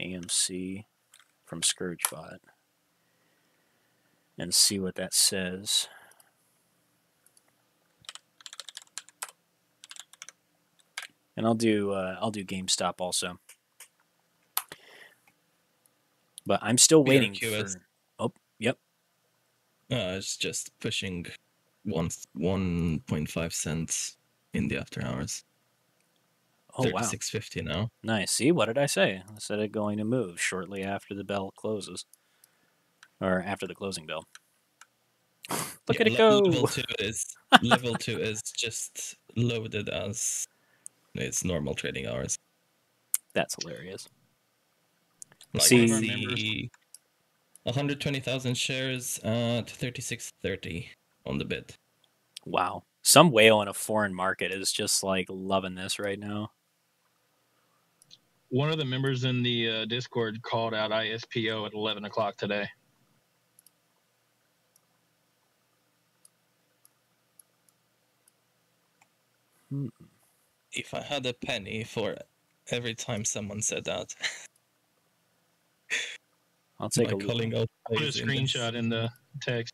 AMC from ScourgeBot and see what that says. And I'll do GameStop also. But I'm still waiting for. Oh, yep. It's just pushing 1.5 cents in the after hours. Oh wow. 6.50 now. Nice. See, what did I say? I said it's going to move shortly after the bell closes, or after the closing bell. Look at it go. Level two is just loaded as. It's normal trading hours. That's hilarious. Like, see, 120,000 shares at 36.30 on the bid. Wow. Some whale in a foreign market is just like loving this right now. One of the members in the Discord called out ISPO at 11 o'clock today. Hmm. If I had a penny for every time someone said that, I'll take Put a screenshot in the text.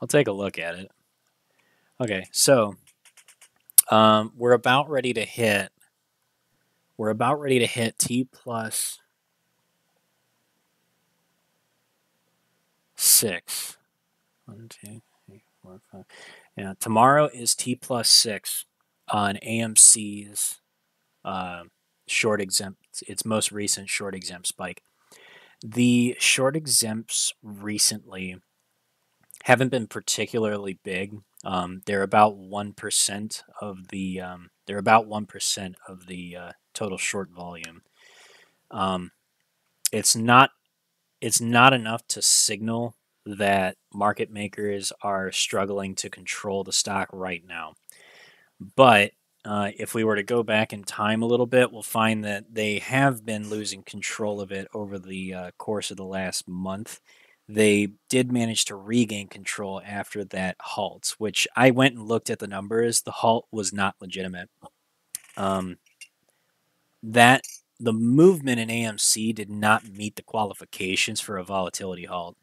I'll take a look at it. Okay, so we're about ready to hit. We're about ready to hit T+6. 1, 2, 3, 4, 5. Yeah, tomorrow is T+6. On AMC's short exempt, its most recent short exempt spike. The short exempts recently haven't been particularly big. They're about 1% of the total short volume. It's not enough to signal that market makers are struggling to control the stock right now. But if we were to go back in time a little bit, we'll find that they have been losing control of it over the course of the last month. They did manage to regain control after that halt, which I went and looked at the numbers. The halt was not legitimate. The movement in AMC did not meet the qualifications for a volatility halt.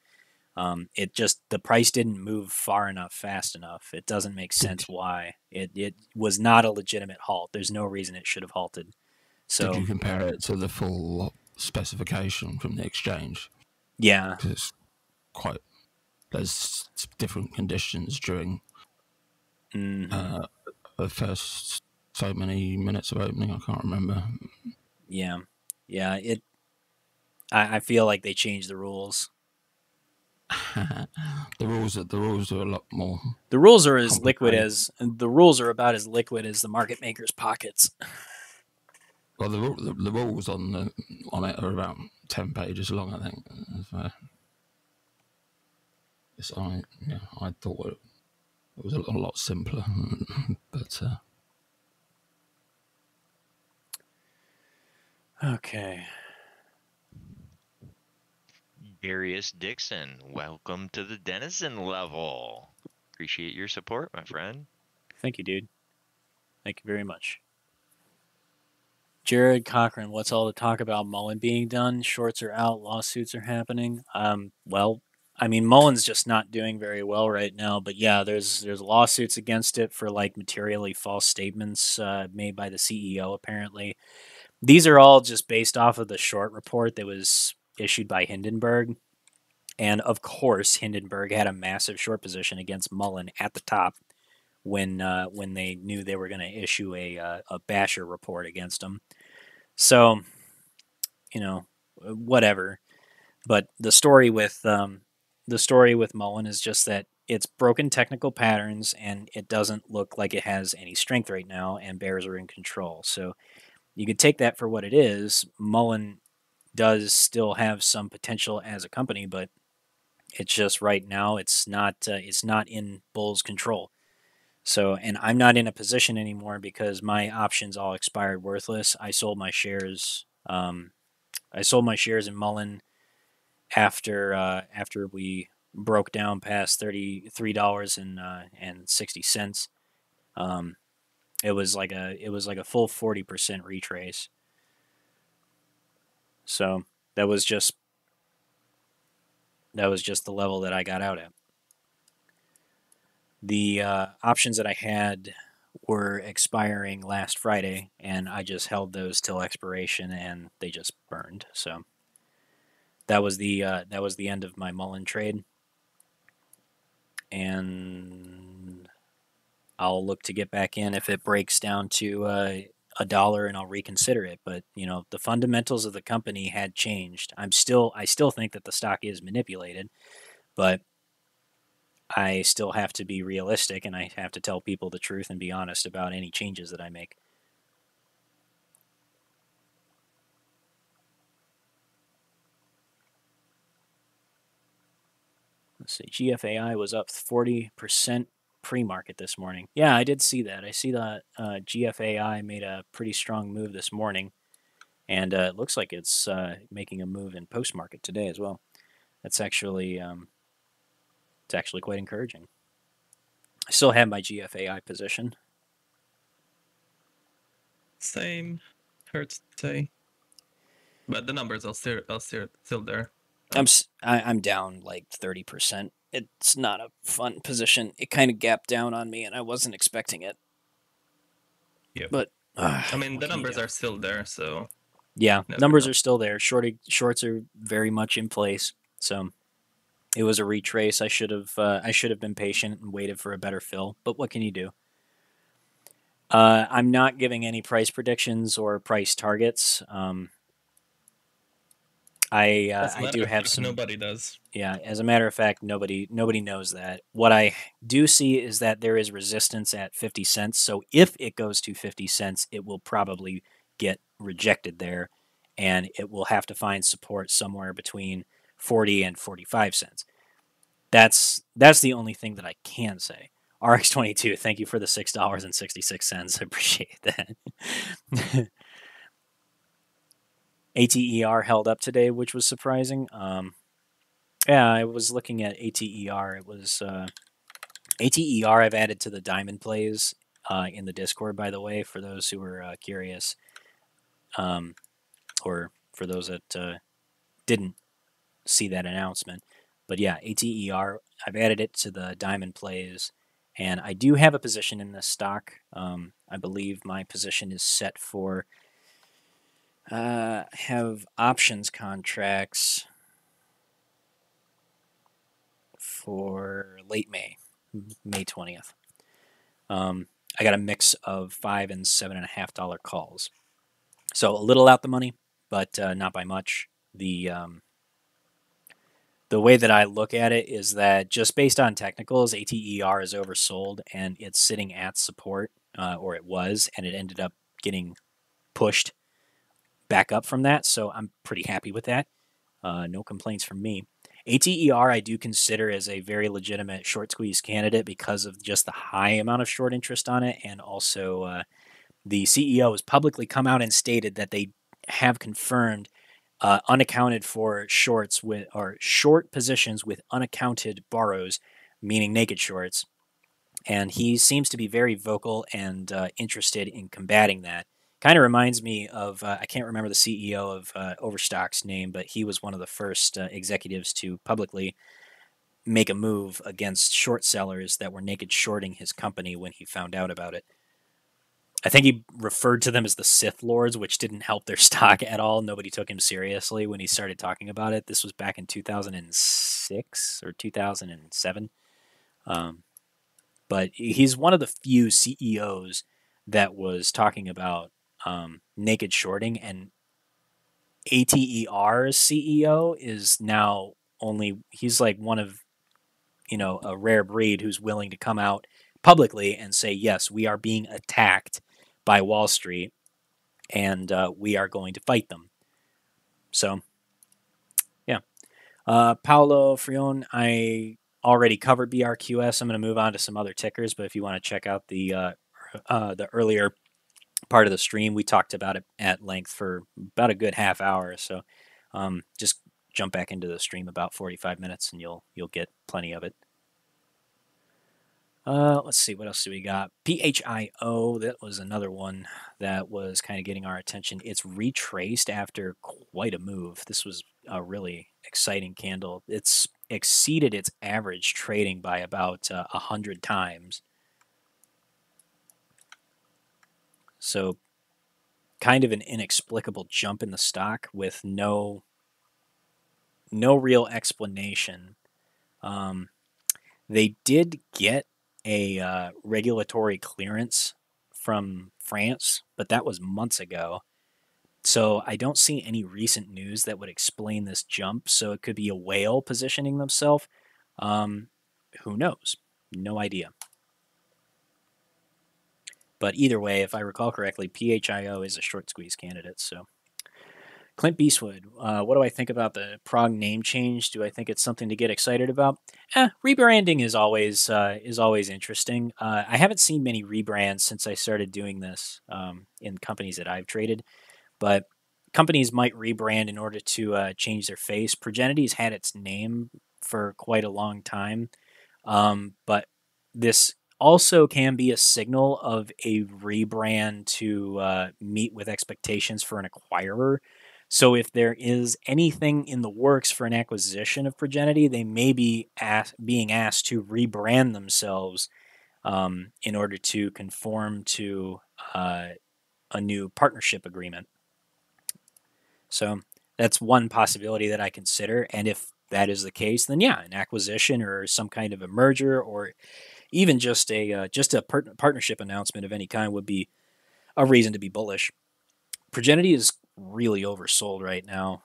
The price didn't move far enough, fast enough. It doesn't make sense why it was not a legitimate halt. There's no reason it should have halted. So did you compare it to the full specification from the exchange? Yeah, because it's quite. There's different conditions during the first so many minutes of opening. I can't remember. Yeah, yeah. I feel like they changed the rules. The rules are a lot more. The rules are as liquid as the market maker's pockets. Well, the rules on it are about 10 pages long, I think. I thought it was a lot simpler, but okay. Darius Dixon, welcome to the Denizen level. Appreciate your support, my friend. Thank you, dude. Thank you very much. Jared Cochran, what's all the talk about Mullen being done? Shorts are out, lawsuits are happening. Well, I mean, Mullen's just not doing very well right now, but yeah, there's lawsuits against it for like materially false statements made by the CEO, apparently. These are all just based off of the short report that was issued by Hindenburg, and of course Hindenburg had a massive short position against Mullen at the top when they knew they were going to issue a basher report against them. So, you know, whatever. But the story with Mullen is just that it's broken technical patterns and it doesn't look like it has any strength right now, and bears are in control. So you could take that for what it is. Mullen does still have some potential as a company, but it's just right now it's not in bull's control. So, and I'm not in a position anymore because my options all expired worthless. I sold my shares. I sold my shares in Mullen after after we broke down past $33.60. It was like a full 40% retrace. So that was just the level that I got out at. The options that I had were expiring last Friday, and I just held those till expiration, and they just burned. So that was the end of my Mullen trade, and I'll look to get back in if it breaks down to $1, and I'll reconsider it. But you know, the fundamentals of the company had changed. I still think that the stock is manipulated, but I still have to be realistic, and I have to tell people the truth and be honest about any changes that I make. Let's see, GFAI was up 40% pre-market this morning. Yeah, I did see that. I see that GFAI made a pretty strong move this morning, and it looks like it's making a move in post-market today as well. That's actually... it's actually quite encouraging. I still have my GFAI position. Same, hurts to say, but the numbers are still there. I'm down like 30%. It's not a fun position. It kind of gapped down on me, and I wasn't expecting it. Yeah, but I mean the numbers are still there, so yeah, numbers are still there. Shorts are very much in place, so. It was a retrace. I should have been patient and waited for a better fill. But what can you do? I'm not giving any price predictions or price targets. I do have some. Nobody does. Yeah, as a matter of fact, nobody knows that. What I do see is that there is resistance at 50 cents. So if it goes to 50 cents, it will probably get rejected there, and it will have to find support somewhere between 40 and 45 cents. That's the only thing that I can say. RX22, thank you for the $6.66. I appreciate that. ATER held up today, which was surprising. Yeah, I was looking at ATER. It was ATER I've added to the diamond plays in the Discord, by the way, for those who are curious, or for those that didn't see that announcement. But yeah, ATER, I've added it to the diamond plays, and I do have a position in this stock. I believe my position is set for have options contracts for late May 20th. I got a mix of $5 and $7.50 calls, so a little out the money, but not by much. The way that I look at it is that just based on technicals, ATER is oversold, and it's sitting at support, or it was, and it ended up getting pushed back up from that. So I'm pretty happy with that. No complaints from me. ATER I do consider as a very legitimate short squeeze candidate because of just the high amount of short interest on it. And also the CEO has publicly come out and stated that they have confirmed unaccounted for shorts with, or short positions with unaccounted borrows, meaning naked shorts. And he seems to be very vocal and interested in combating that. Kind of reminds me of, I can't remember the CEO of Overstock's name, but he was one of the first executives to publicly make a move against short sellers that were naked shorting his company when he found out about it. I think he referred to them as the Sith Lords, which didn't help their stock at all. Nobody took him seriously when he started talking about it. This was back in 2006 or 2007. But he's one of the few CEOs that was talking about naked shorting, and ATER's CEO is now only, he's like one of, you know, a rare breed who's willing to come out publicly and say, yes, we are being attacked by Wall Street and we are going to fight them. So, yeah. Paolo Frion, I already covered BRQS. I'm going to move on to some other tickers, but if you want to check out the earlier part of the stream, we talked about it at length for about a good half hour. So just jump back into the stream about 45 minutes and you'll get plenty of it. Let's see, what else do we got? PHIO, that was another one that was kind of getting our attention. It's retraced after quite a move. This was a really exciting candle. It's exceeded its average trading by about 100 times. So kind of an inexplicable jump in the stock with no real explanation. They did get a regulatory clearance from France, but that was months ago. So I don't see any recent news that would explain this jump. So it could be a whale positioning themselves. Who knows? No idea. But either way, if I recall correctly, PHIO is a short squeeze candidate. So Clint Beastwood, what do I think about the Prog name change? Do I think it's something to get excited about? Rebranding is always interesting. I haven't seen many rebrands since I started doing this in companies that I've traded, but companies might rebrand in order to change their face. Progenity's had its name for quite a long time, but this also can be a signal of a rebrand to meet with expectations for an acquirer. So if there is anything in the works for an acquisition of Progenity, they may be being asked to rebrand themselves in order to conform to a new partnership agreement. So that's one possibility that I consider. And if that is the case, then yeah, an acquisition or some kind of a merger or even just a partnership announcement of any kind would be a reason to be bullish. Progenity is really oversold right now.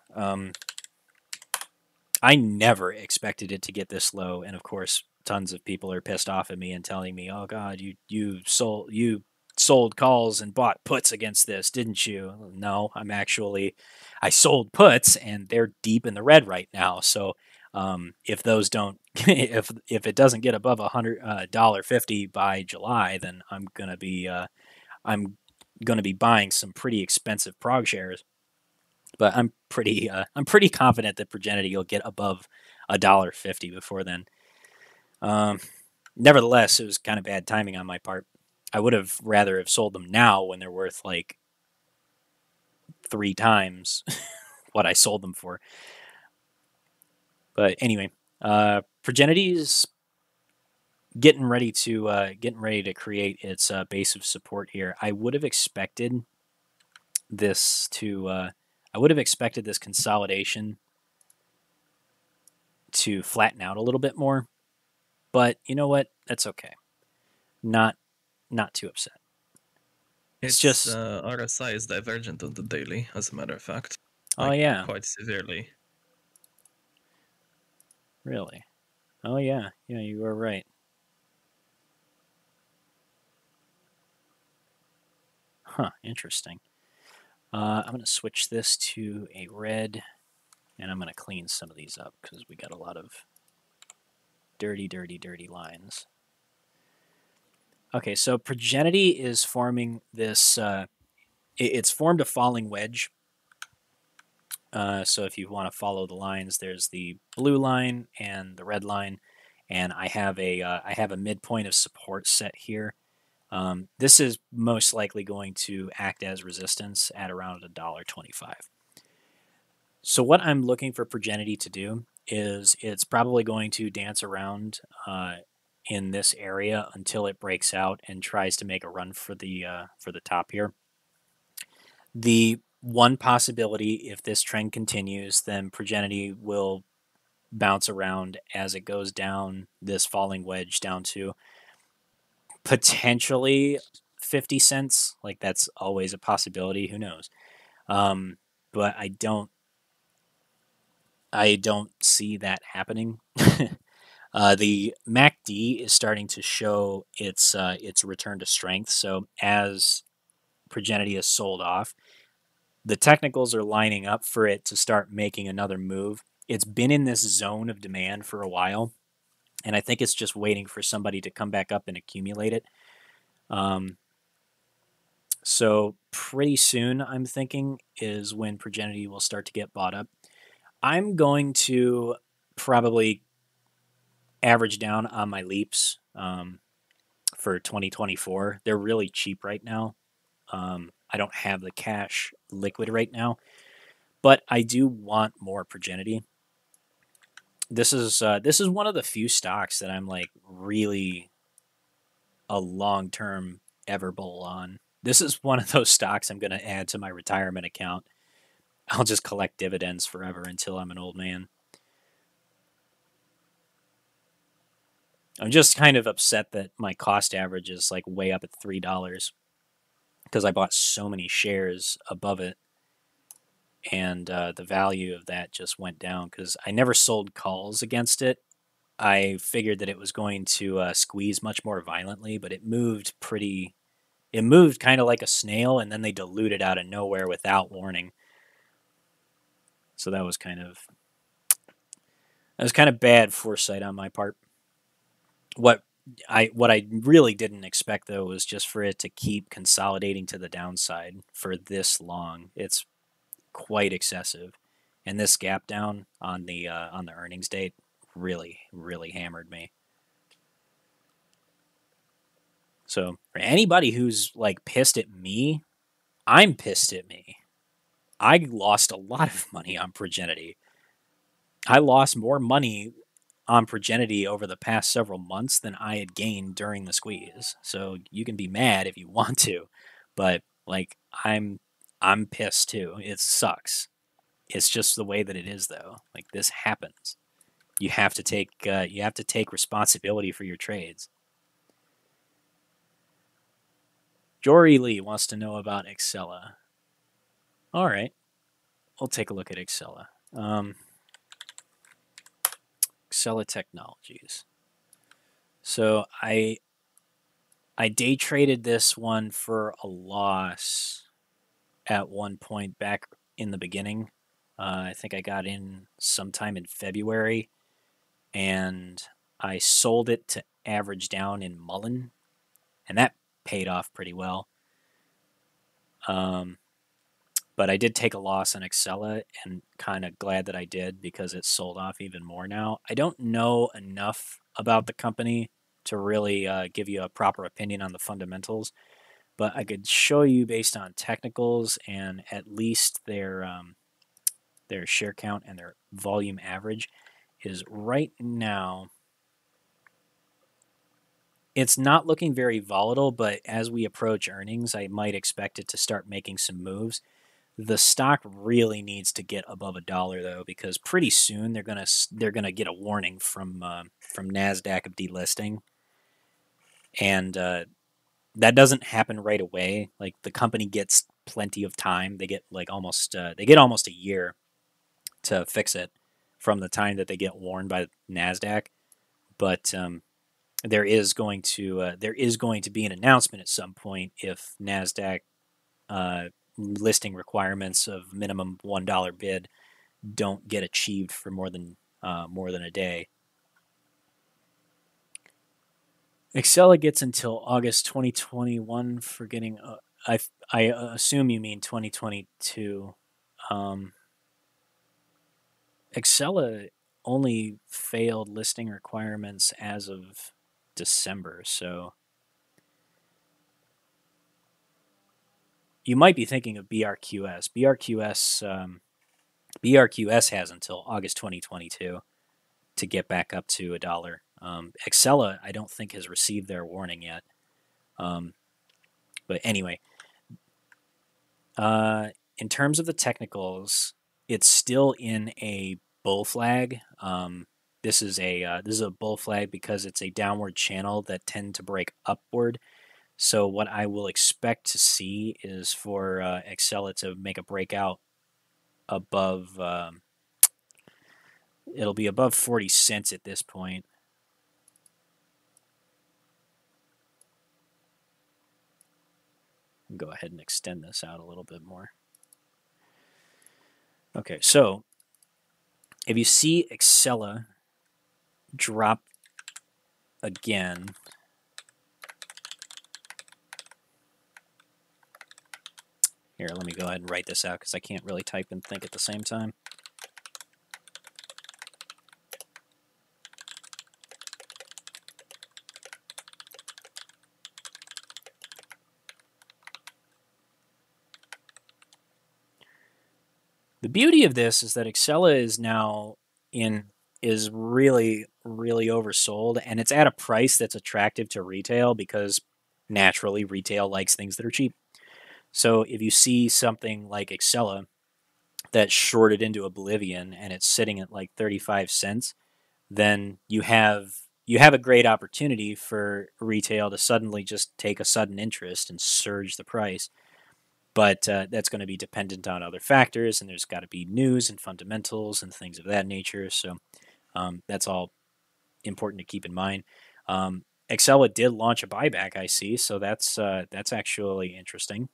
I never expected it to get this low, and of course tons of people are pissed off at me and telling me, oh god, you sold calls and bought puts against this, didn't you? No, I sold puts and they're deep in the red right now. So if those don't if it doesn't get above $100.50 by July, then I'm gonna be buying some pretty expensive prog shares, but I'm pretty confident that Progenity will get above $1.50 before then. Nevertheless, it was kind of bad timing on my part. I would have rather have sold them now when they're worth like 3 times what I sold them for. But anyway, Progenity's getting ready to create its base of support here. I would have expected this to consolidation to flatten out a little bit more, but you know what? That's okay. Not too upset. It's just RSI is divergent on the daily, as a matter of fact. Like, oh yeah, quite severely. Really? Oh yeah, yeah, you were right. Huh, interesting. I'm going to switch this to a red, and I'm going to clean some of these up because we got a lot of dirty lines. Okay, so Progenity is forming this, it's formed a falling wedge. So if you want to follow the lines, there's the blue line and the red line, and I have a midpoint of support set here. This is most likely going to act as resistance at around $1.25. So what I'm looking for Progenity to do is it's probably going to dance around in this area until it breaks out and tries to make a run for the top here. The one possibility, if this trend continues, then Progenity will bounce around as it goes down this falling wedge down to potentially 50 cents. Like, that's always a possibility. Who knows? But I don't see that happening. The MACD is starting to show its return to strength. So as Progenity is sold off, the technicals are lining up for it to start making another move. It's been in this zone of demand for a while, and I think it's just waiting for somebody to come back up and accumulate it. So pretty soon, I'm thinking, is when Progenity will start to get bought up. I'm going to probably average down on my leaps for 2024. They're really cheap right now. I don't have the cash liquid right now, but I do want more Progenity. This is one of the few stocks that I'm like really a long-term ever bull on. This is one of those stocks I'm going to add to my retirement account. I'll just collect dividends forever until I'm an old man. I'm just kind of upset that my cost average is like way up at $3 because I bought so many shares above it, and the value of that just went down because I never sold calls against it. I figured that it was going to squeeze much more violently, but it moved pretty... It moved kind of like a snail, and then they diluted out of nowhere without warning. So that was kind of bad foresight on my part. What I really didn't expect, though, was just for it to keep consolidating to the downside for this long. It's quite excessive, and this gap down on the earnings date really hammered me. So for anybody who's like pissed at me, I'm pissed at me. I lost a lot of money on Progenity. I lost more money on Progenity over the past several months than I had gained during the squeeze. So you can be mad if you want to, but like I'm pissed too. It sucks. It's just the way that it is, though. Like, this happens. You have to take responsibility for your trades. Jory Lee wants to know about Exela. All right, we'll take a look at Exela. Exela Technologies. So I day traded this one for a loss at one point back in the beginning. I think I got in sometime in February, and I sold it to average down in Mullen, and that paid off pretty well. But I did take a loss on Exela, and kind of glad that I did because it's sold off even more now. I don't know enough about the company to really give you a proper opinion on the fundamentals, but I could show you based on technicals and at least their share count and their volume average is right now. It's not looking very volatile, but as we approach earnings, I might expect it to start making some moves. The stock really needs to get above $1, though, because pretty soon they're gonna get a warning from NASDAQ of delisting, and that doesn't happen right away. Like, the company gets plenty of time; they get like almost a year to fix it from the time that they get warned by NASDAQ. But there is going to be an announcement at some point if NASDAQ listing requirements of minimum $1 bid don't get achieved for more than a day. Exela gets until August 2021 for getting. I assume you mean 2022. Exela only failed listing requirements as of December, so. You might be thinking of BRQS. BRQS has until August 2022 to get back up to $1. Exela, I don't think, has received their warning yet. But anyway, in terms of the technicals, it's still in a bull flag. This is a bull flag because it's a downward channel that tend to break upward. So what I will expect to see is for Exela to make a breakout above. It'll be above 40 cents at this point. Go ahead and extend this out a little bit more. Okay, so if you see Exela drop again, here, let me go ahead and write this out because I can't really type and think at the same time. The beauty of this is that Exela is now is really, really oversold, and it's at a price that's attractive to retail because naturally retail likes things that are cheap. So if you see something like Exela that's shorted into oblivion and it's sitting at like 35 cents, then you have a great opportunity for retail to suddenly just take a sudden interest and surge the price. But that's going to be dependent on other factors, and there's got to be news and fundamentals and things of that nature. So that's all important to keep in mind. Exela did launch a buyback, I see, so that's actually interesting.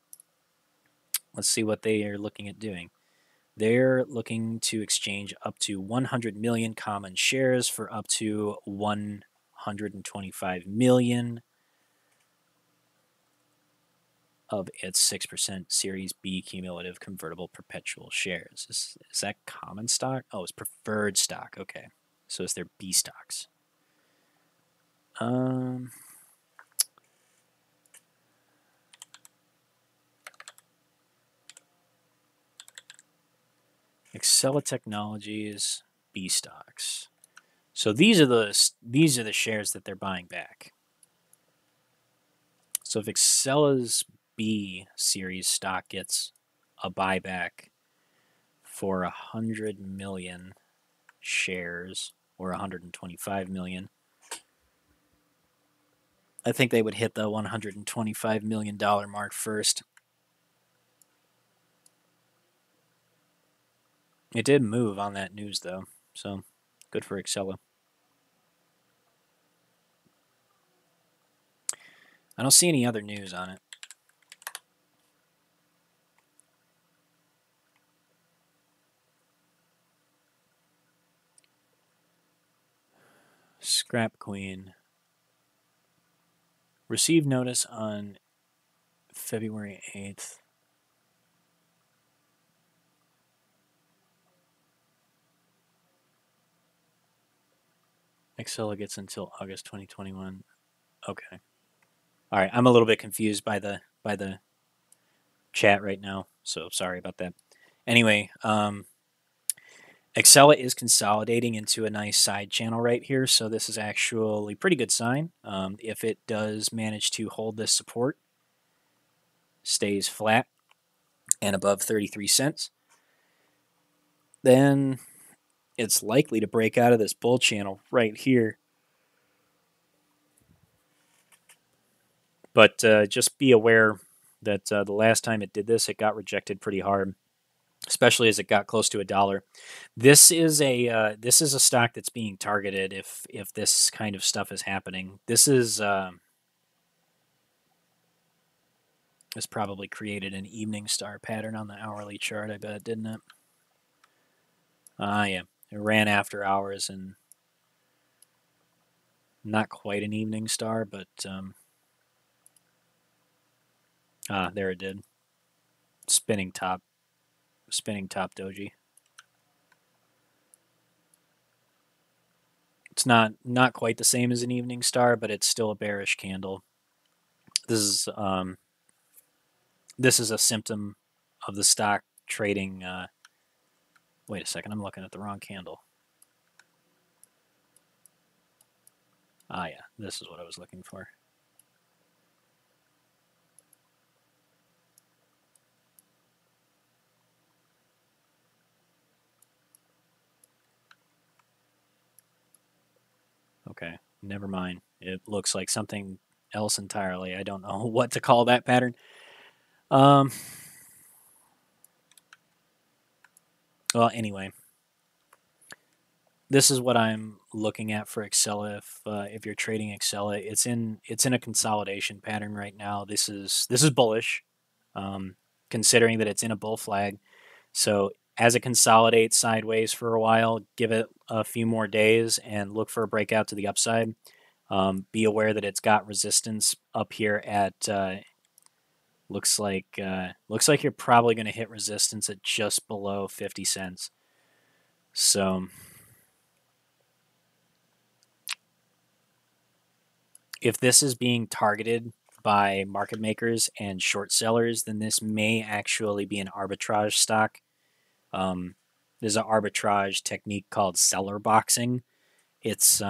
Let's see what they are looking at doing. They're looking to exchange up to 100 million common shares for up to 125 million. Of its 6% Series B cumulative convertible perpetual shares. Is that common stock? Oh, it's preferred stock. Okay. So it's their B stocks. Exela Technologies B stocks. So these are the shares that they're buying back. So if Exela's B series stock gets a buyback for 100 million shares or 125 million. I think they would hit the $125 million mark first. It did move on that news though, so good for Exela. I don't see any other news on it. Scrap Queen received notice on February 8th. Exela gets until August 2021. Okay. All right, I'm a little bit confused by the chat right now, so sorry about that. Anyway, Exela is consolidating into a nice side channel right here, so this is actually a pretty good sign. If it does manage to hold this support, stays flat and above 33 cents, then it's likely to break out of this bull channel right here. But just be aware that the last time it did this, it got rejected pretty hard, especially as it got close to $1. This is a stock that's being targeted if this kind of stuff is happening. This probably created an evening star pattern on the hourly chart, I bet, didn't it? Yeah, it ran after hours and not quite an evening star, but there it did. Spinning top doji. It's not quite the same as an evening star, but it's still a bearish candle. This is a symptom of the stock trading. Wait a second, I'm looking at the wrong candle. Ah, yeah, this is what I was looking for. never mind. It looks like something else entirely. I don't know what to call that pattern. Well, anyway, this is what I'm looking at for Exela. If you're trading Exela, it's in a consolidation pattern right now. This is bullish, considering that it's in a bull flag. So as it consolidates sideways for a while, give it a few more days and look for a breakout to the upside. Be aware that it's got resistance up here at. Looks like you're probably going to hit resistance at just below 50 cents. So if this is being targeted by market makers and short sellers, then this may actually be an arbitrage stock. There's an arbitrage technique called seller boxing. It's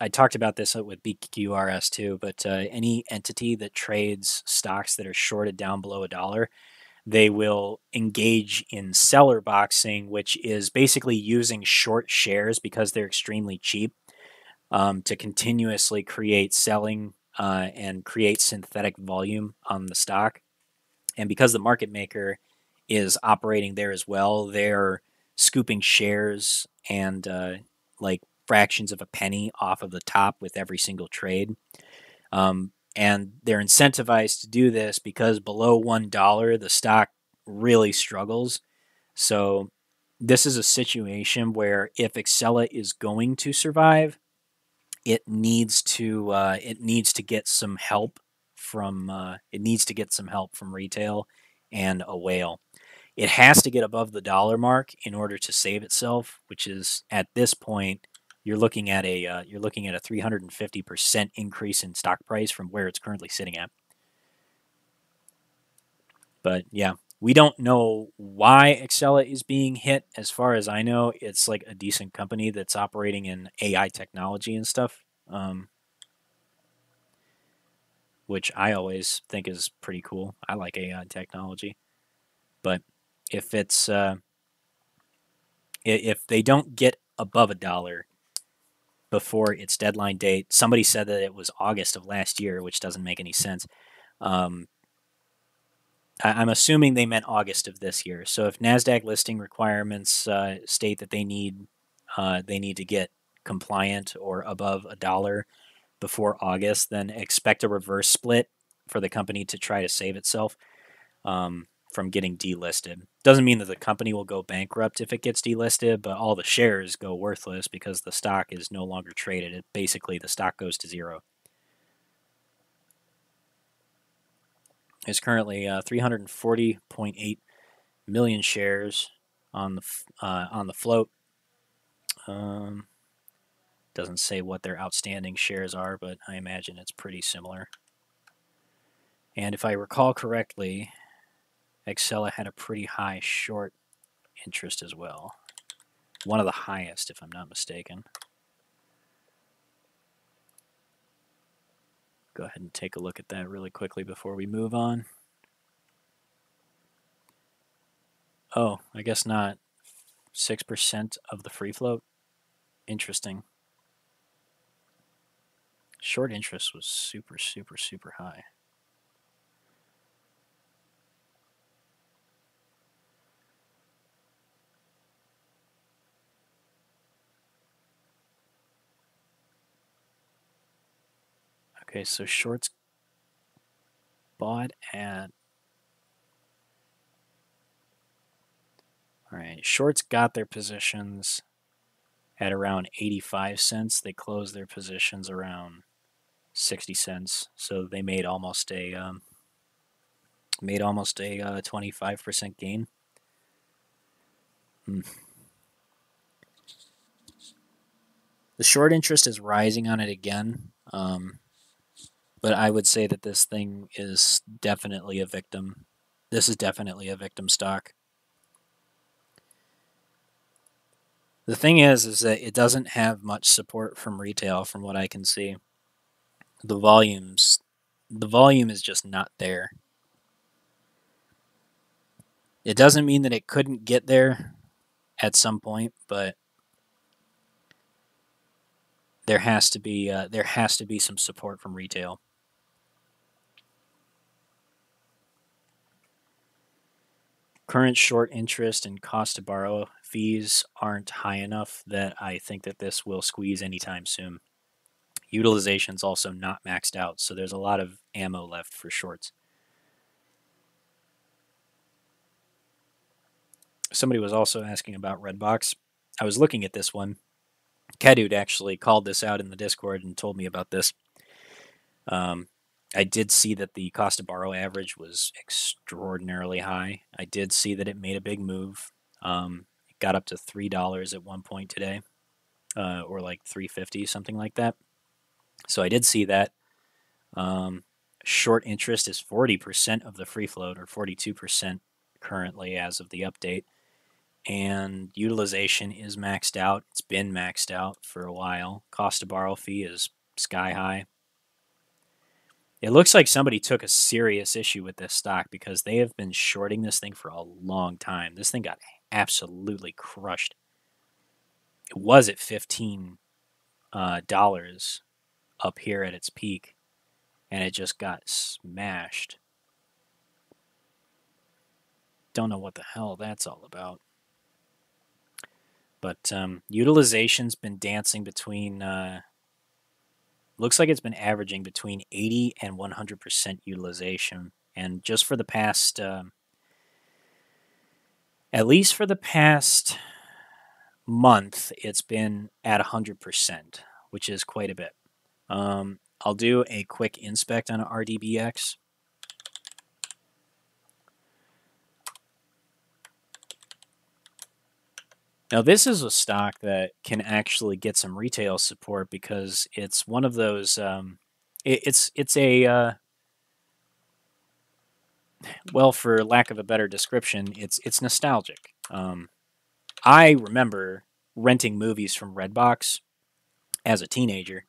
I talked about this with BQRS too, but any entity that trades stocks that are shorted down below $1, they will engage in seller boxing, which is basically using short shares because they're extremely cheap to continuously create selling and create synthetic volume on the stock. And because the market maker is operating there as well, they're scooping shares and like fractions of a penny off of the top with every single trade. And they're incentivized to do this because below $1, the stock really struggles. So this is a situation where if Exela is going to survive, it needs to get some help from retail and a whale. It has to get above the dollar mark in order to save itself, which is at this point you're looking at a 350% increase in stock price from where it's currently sitting at. But yeah, we don't know why Exela is being hit. As far as I know, it's like a decent company that's operating in AI technology and stuff, which I always think is pretty cool. I like AI technology, but if it's if they don't get above $1. Before its deadline date, somebody said that it was August of last year, which doesn't make any sense. I'm assuming they meant August of this year. So if NASDAQ listing requirements state that they need to get compliant or above $1 before August, then expect a reverse split for the company to try to save itself from getting delisted. Doesn't mean that the company will go bankrupt if it gets delisted, but all the shares go worthless because the stock is no longer traded. It basically, the stock goes to zero. It's currently 340.8 million shares on the float. Doesn't say what their outstanding shares are, but I imagine it's pretty similar. And if I recall correctly, Exela had a pretty high short interest as well. One of the highest, if I'm not mistaken. Go ahead and take a look at that really quickly before we move on. Oh, I guess not. 6% of the free float. Interesting. Short interest was super, super, super high. Okay, so shorts bought at, all right, shorts got their positions at around 85 cents. They closed their positions around 60 cents. So they made almost a 25% gain. The short interest is rising on it again. But I would say that this thing is definitely a victim. This is definitely a victim stock. The thing is that it doesn't have much support from retail, from what I can see. The volume is just not there. It doesn't mean that it couldn't get there at some point, but there has to be some support from retail. Current short interest and cost to borrow fees aren't high enough that I think that this will squeeze anytime soon. Utilization's also not maxed out, so there's a lot of ammo left for shorts. Somebody was also asking about Redbox. I was looking at this one. Kadud actually called this out in the Discord and told me about this. I did see that the cost to borrow average was extraordinarily high. I did see that it made a big move. It got up to $3 at one point today, or like $3.50, something like that. So I did see that. Short interest is 40% of the free float, or 42% currently as of the update. And utilization is maxed out. It's been maxed out for a while. Cost to borrow fee is sky high. It looks like somebody took a serious issue with this stock because they have been shorting this thing for a long time. This thing got absolutely crushed. It was at $15 up here at its peak, and it just got smashed. Don't know what the hell that's all about. But utilization's been dancing between... looks like it's been averaging between 80 and 100% utilization. And just for the past, at least for the past month, it's been at 100%, which is quite a bit. I'll do a quick inspect on RDBX. Now, this is a stock that can actually get some retail support because it's one of those, well, for lack of a better description, it's nostalgic. I remember renting movies from Redbox as a teenager,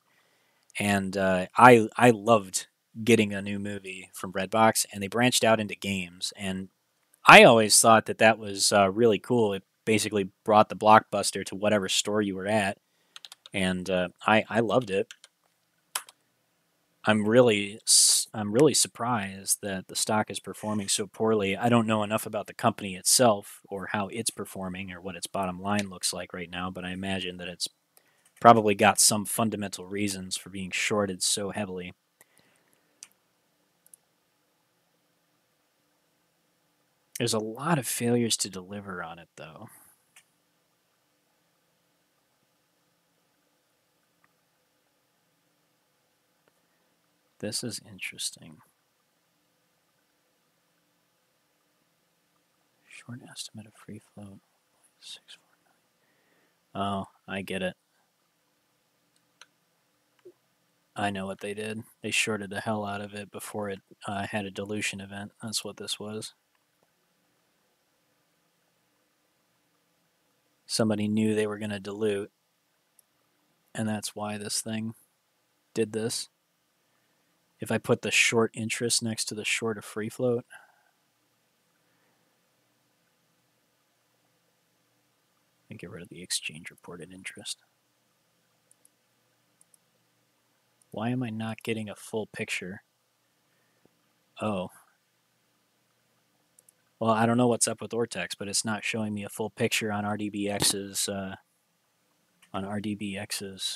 and I loved getting a new movie from Redbox, and they branched out into games, and I always thought that that was really cool. It basically brought the Blockbuster to whatever store you were at, and I loved it. I'm really surprised that the stock is performing so poorly. I don't know enough about the company itself or how it's performing or what its bottom line looks like right now, but I imagine that it's probably got some fundamental reasons for being shorted so heavily. There's a lot of failures to deliver on it, though. This is interesting. Short estimate of free float. 649. Oh, I get it. I know what they did. They shorted the hell out of it before it had a dilution event. That's what this was. Somebody knew they were going to dilute, and that's why this thing did this. If I put the short interest next to the short of free float, and get rid of the exchange reported interest. Why am I not getting a full picture? Oh. Well, I don't know what's up with Ortex, but it's not showing me a full picture on RDBX's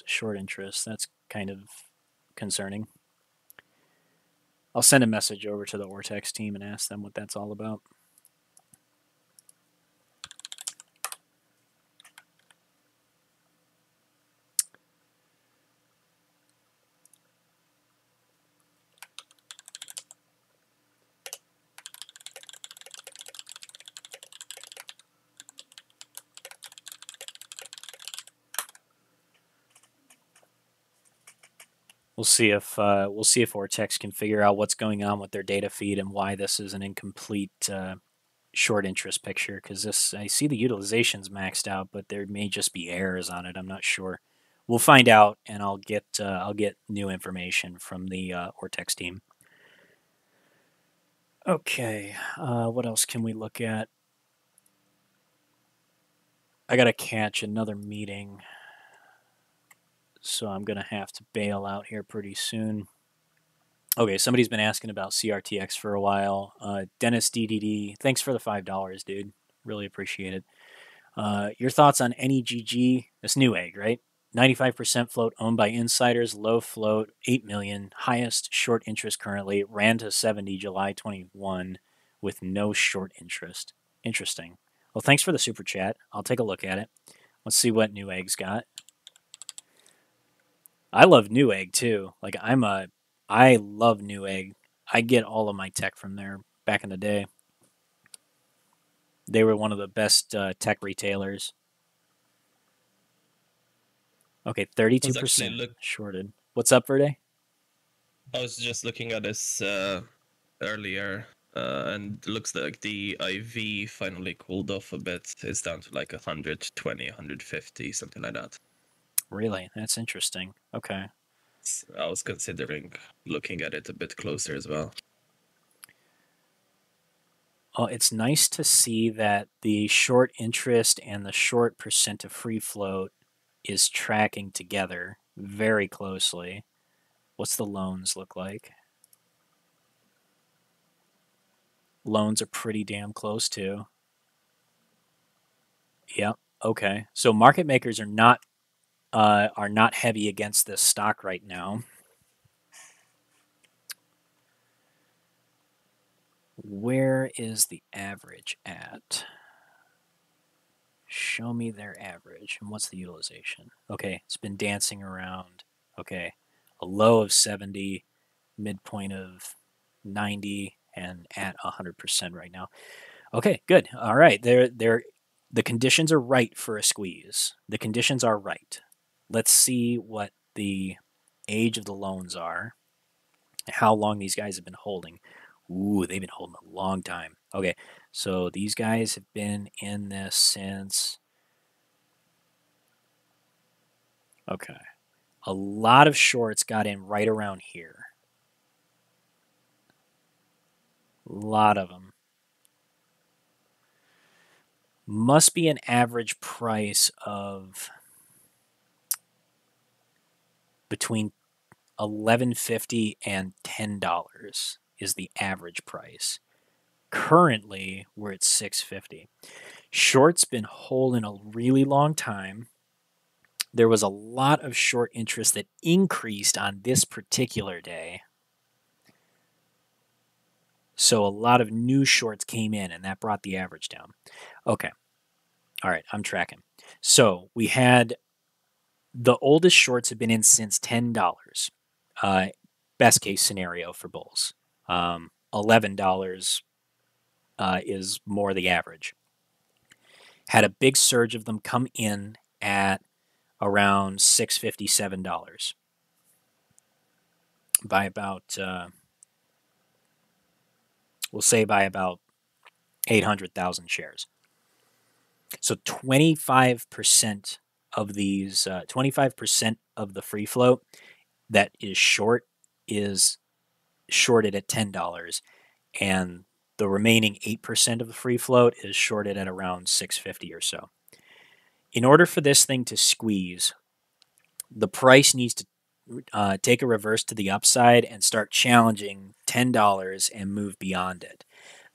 short interest. That's kind of concerning. I'll send a message over to the Ortex team and ask them what that's all about. We'll see if Ortex can figure out what's going on with their data feed and why this is an incomplete short interest picture. Because this, I see the utilization's maxed out, but there may just be errors on it. I'm not sure. We'll find out, and I'll get new information from the Ortex team. Okay, what else can we look at? I gotta catch another meeting. so I'm going to have to bail out here pretty soon. Okay, somebody's been asking about CRTX for a while. Dennis DDD, thanks for the $5, dude. Really appreciate it. Your thoughts on NEGG? That's Newegg, right? 95% float, owned by insiders, low float, 8 million, highest short interest currently, ran to 70 July 21 with no short interest. Interesting. Well, thanks for the super chat. I'll take a look at it. Let's see what Newegg's got. I love Newegg too. Like I love Newegg. I get all of my tech from there back in the day. They were one of the best tech retailers. Okay, 32% shorted. What's up, Verde? I was just looking at this earlier, and it looks like the IV finally cooled off a bit. It's down to like 120, 150, something like that. Really? That's interesting. Okay. I was considering looking at it a bit closer as well. Oh, it's nice to see that the short interest and the short percent of free float is tracking together very closely. What's the loans look like? Loans are pretty damn close too. Yep. Okay. So market makers are not heavy against this stock right now. Where is the average at? Show me their average. And what's the utilization? Okay, it's been dancing around. Okay, a low of 70, midpoint of 90, and at 100% right now. Okay, good. All right, the conditions are right for a squeeze. The conditions are right. Let's see what the age of the loans are, how long these guys have been holding. Ooh, they've been holding a long time. Okay, so these guys have been in this since... Okay. A lot of shorts got in right around here. A lot of them. Must be an average price of between $11.50 and $10. Is the average price. Currently, we're at $6.50. Short's been holding a really long time. There was a lot of short interest that increased on this particular day. So a lot of new shorts came in, and that brought the average down. Okay. All right, I'm tracking. So we had the oldest shorts have been in since $10. Best case scenario for bulls. $11 is more the average. Had a big surge of them come in at around $6.57 by about, we'll say by about 800,000 shares. So 25% of these, 25% of the free float that is short is shorted at $10, and the remaining 8% of the free float is shorted at around $6.50 or so. In order for this thing to squeeze, the price needs to take a reverse to the upside and start challenging $10 and move beyond it.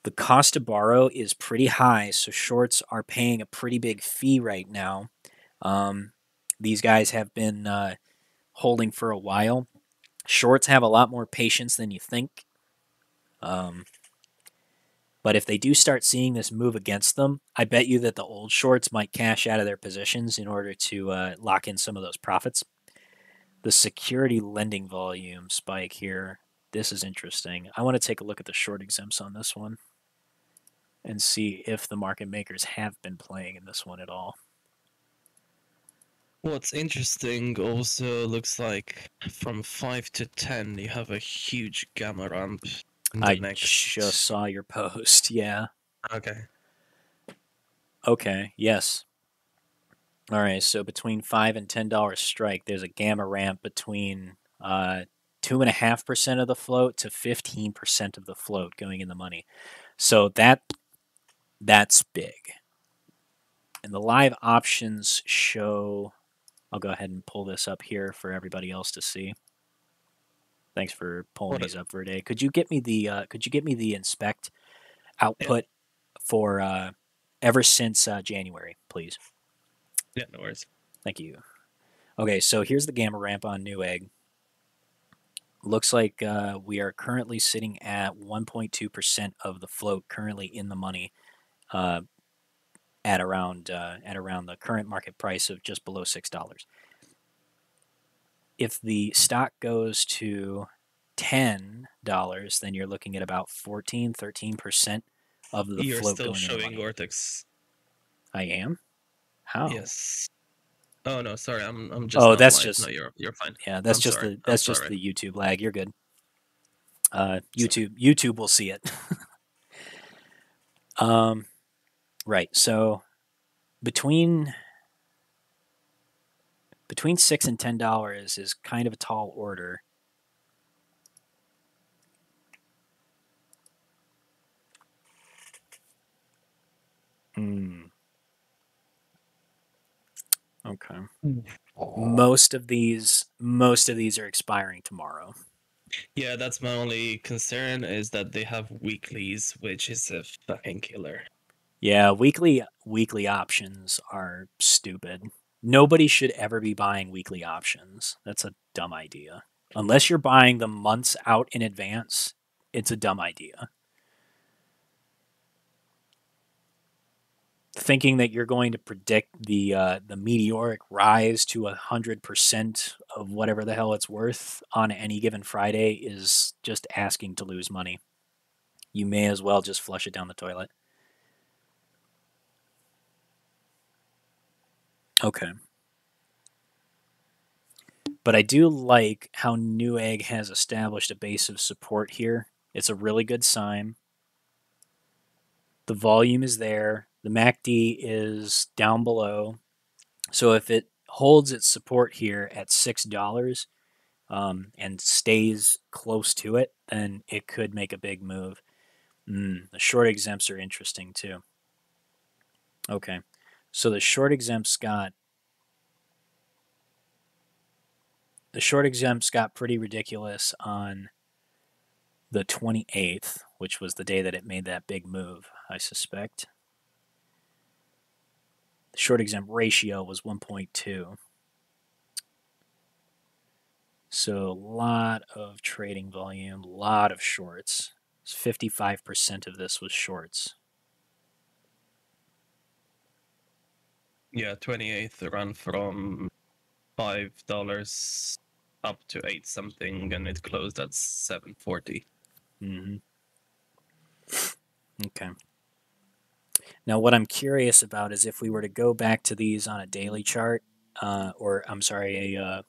The cost to borrow is pretty high, so shorts are paying a pretty big fee right now. These guys have been holding for a while. Shorts have a lot more patience than you think. But if they do start seeing this move against them, I bet you that the old shorts might cash out of their positions in order to lock in some of those profits. The security lending volume spike here. This is interesting. I want to take a look at the short exempts on this one and see if the market makers have been playing in this one at all. What's interesting also looks like from 5 to 10, you have a huge gamma ramp. I just saw your post, yeah. Okay. Okay, yes. All right, so between $5 and $10 strike, there's a gamma ramp between 2.5% of the float to 15% of the float going in the money. So that's big. And the live options show... I'll go ahead and pull this up here for everybody else to see. Thanks for pulling these up, Verde. Could you get me the inspect output for ever since January, please? Yeah, no worries. Thank you. Okay, so here's the gamma ramp on Newegg. Looks like we are currently sitting at 1.2% of the float currently in the money at around the current market price of just below $6. If the stock goes to $10, then you're looking at about 13% of the float going in. You're still showing Ortex. I am? How? Yes. Oh no, sorry. I'm just. Oh, that's just. No, you're fine. Yeah, that's just the the YouTube lag. You're good. YouTube will see it. Right. So between $6 and $10 is kind of a tall order. Hmm. Okay. Most of these are expiring tomorrow. Yeah, that's my only concern is that they have weeklies, which is a fucking killer. Yeah, weekly options are stupid. Nobody should ever be buying weekly options. That's a dumb idea. Unless you're buying them months out in advance, it's a dumb idea. Thinking that you're going to predict the meteoric rise to 100% of whatever the hell it's worth on any given Friday is just asking to lose money. You may as well just flush it down the toilet. Okay. But I do like how Newegg has established a base of support here. It's a really good sign. The volume is there. The MACD is down below, so if it holds its support here at $6 and stays close to it, then it could make a big move. The short exempts are interesting too. Okay, so the short exempts got pretty ridiculous on the 28th, which was the day that it made that big move, I suspect. The short exempt ratio was 1.2. So a lot of trading volume, a lot of shorts. 55% of this was shorts. Yeah, 28th ran from $5 up to 8 something, and it closed at 7.40. Okay. Now, what I'm curious about is if we were to go back to these on a daily chart, on a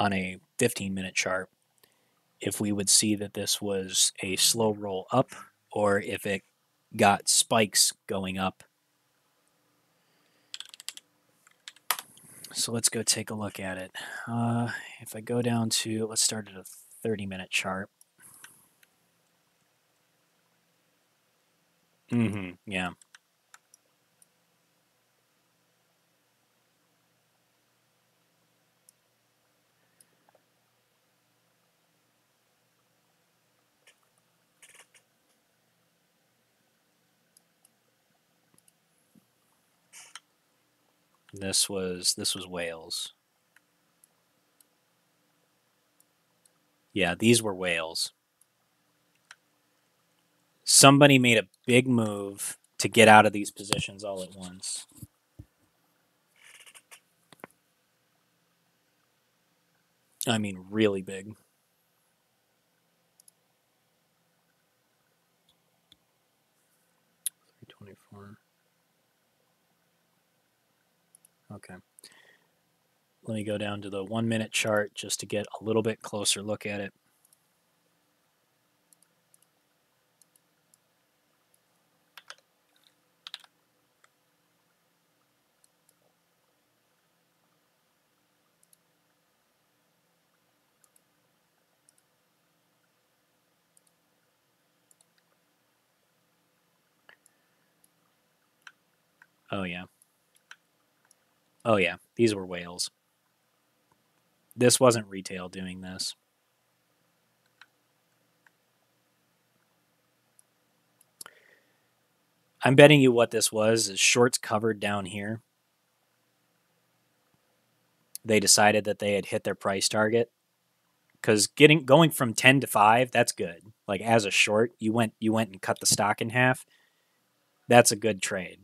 15-minute chart, if we would see that this was a slow roll up or if it got spikes going up. So let's go take a look at it. If I go down to, let's start at a 30-minute chart. Yeah. This was whales. Yeah, these were whales. Somebody made a big move to get out of these positions all at once. I mean, really big. Okay, let me go down to the 1-minute chart just to get a little bit closer look at it. Oh yeah. These were whales. This wasn't retail doing this. I'm betting you what this was is shorts covered down here. They decided that they had hit their price target, because going from 10 to 5, that's good. Like as a short, you went and cut the stock in half. That's a good trade.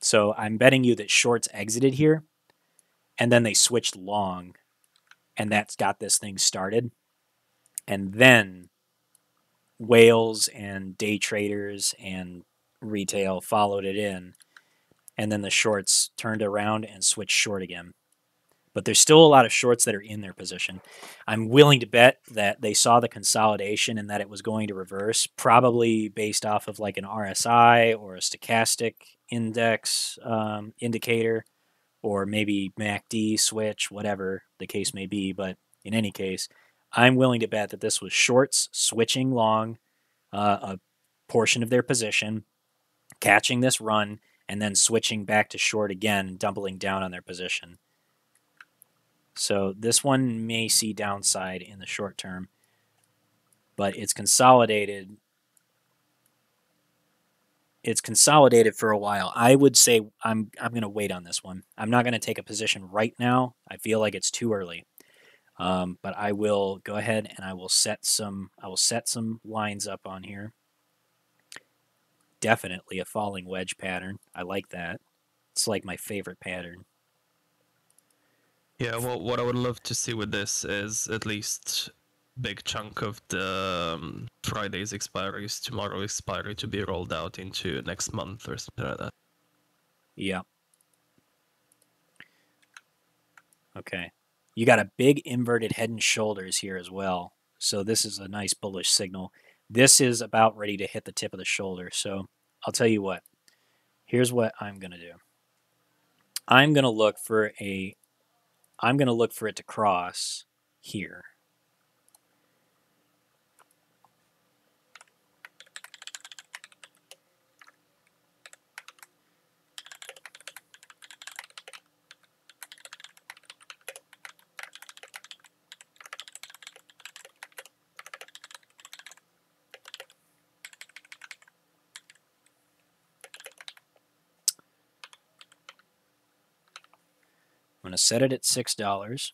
So I'm betting you that shorts exited here, and then they switched long, and that's got this thing started. And then whales and day traders and retail followed it in, and then the shorts turned around and switched short again. But there's still a lot of shorts that are in their position. I'm willing to bet that they saw the consolidation and that it was going to reverse, probably based off of like an RSI or a stochastic index indicator, or maybe MACD switch, whatever the case may be. But in any case, I'm willing to bet that this was shorts switching long a portion of their position, catching this run, and then switching back to short again and doubling down on their position. So this one may see downside in the short term, but it's consolidated. It's consolidated for a while. I would say I'm going to wait on this one. I'm not going to take a position right now. I feel like it's too early, but I will go ahead and I will set some lines up on here. Definitely a falling wedge pattern. I like that. It's like my favorite pattern. Yeah, well, what I would love to see with this is at least a big chunk of the Friday's expiries, tomorrow's expiry, to be rolled out into next month or something like that. Yeah. Okay. You got a big inverted head and shoulders here as well. So this is a nice bullish signal. This is about ready to hit the tip of the shoulder. So I'll tell you what. Here's what I'm going to do. I'm going to look for it to cross here. I'm going to set it at $6.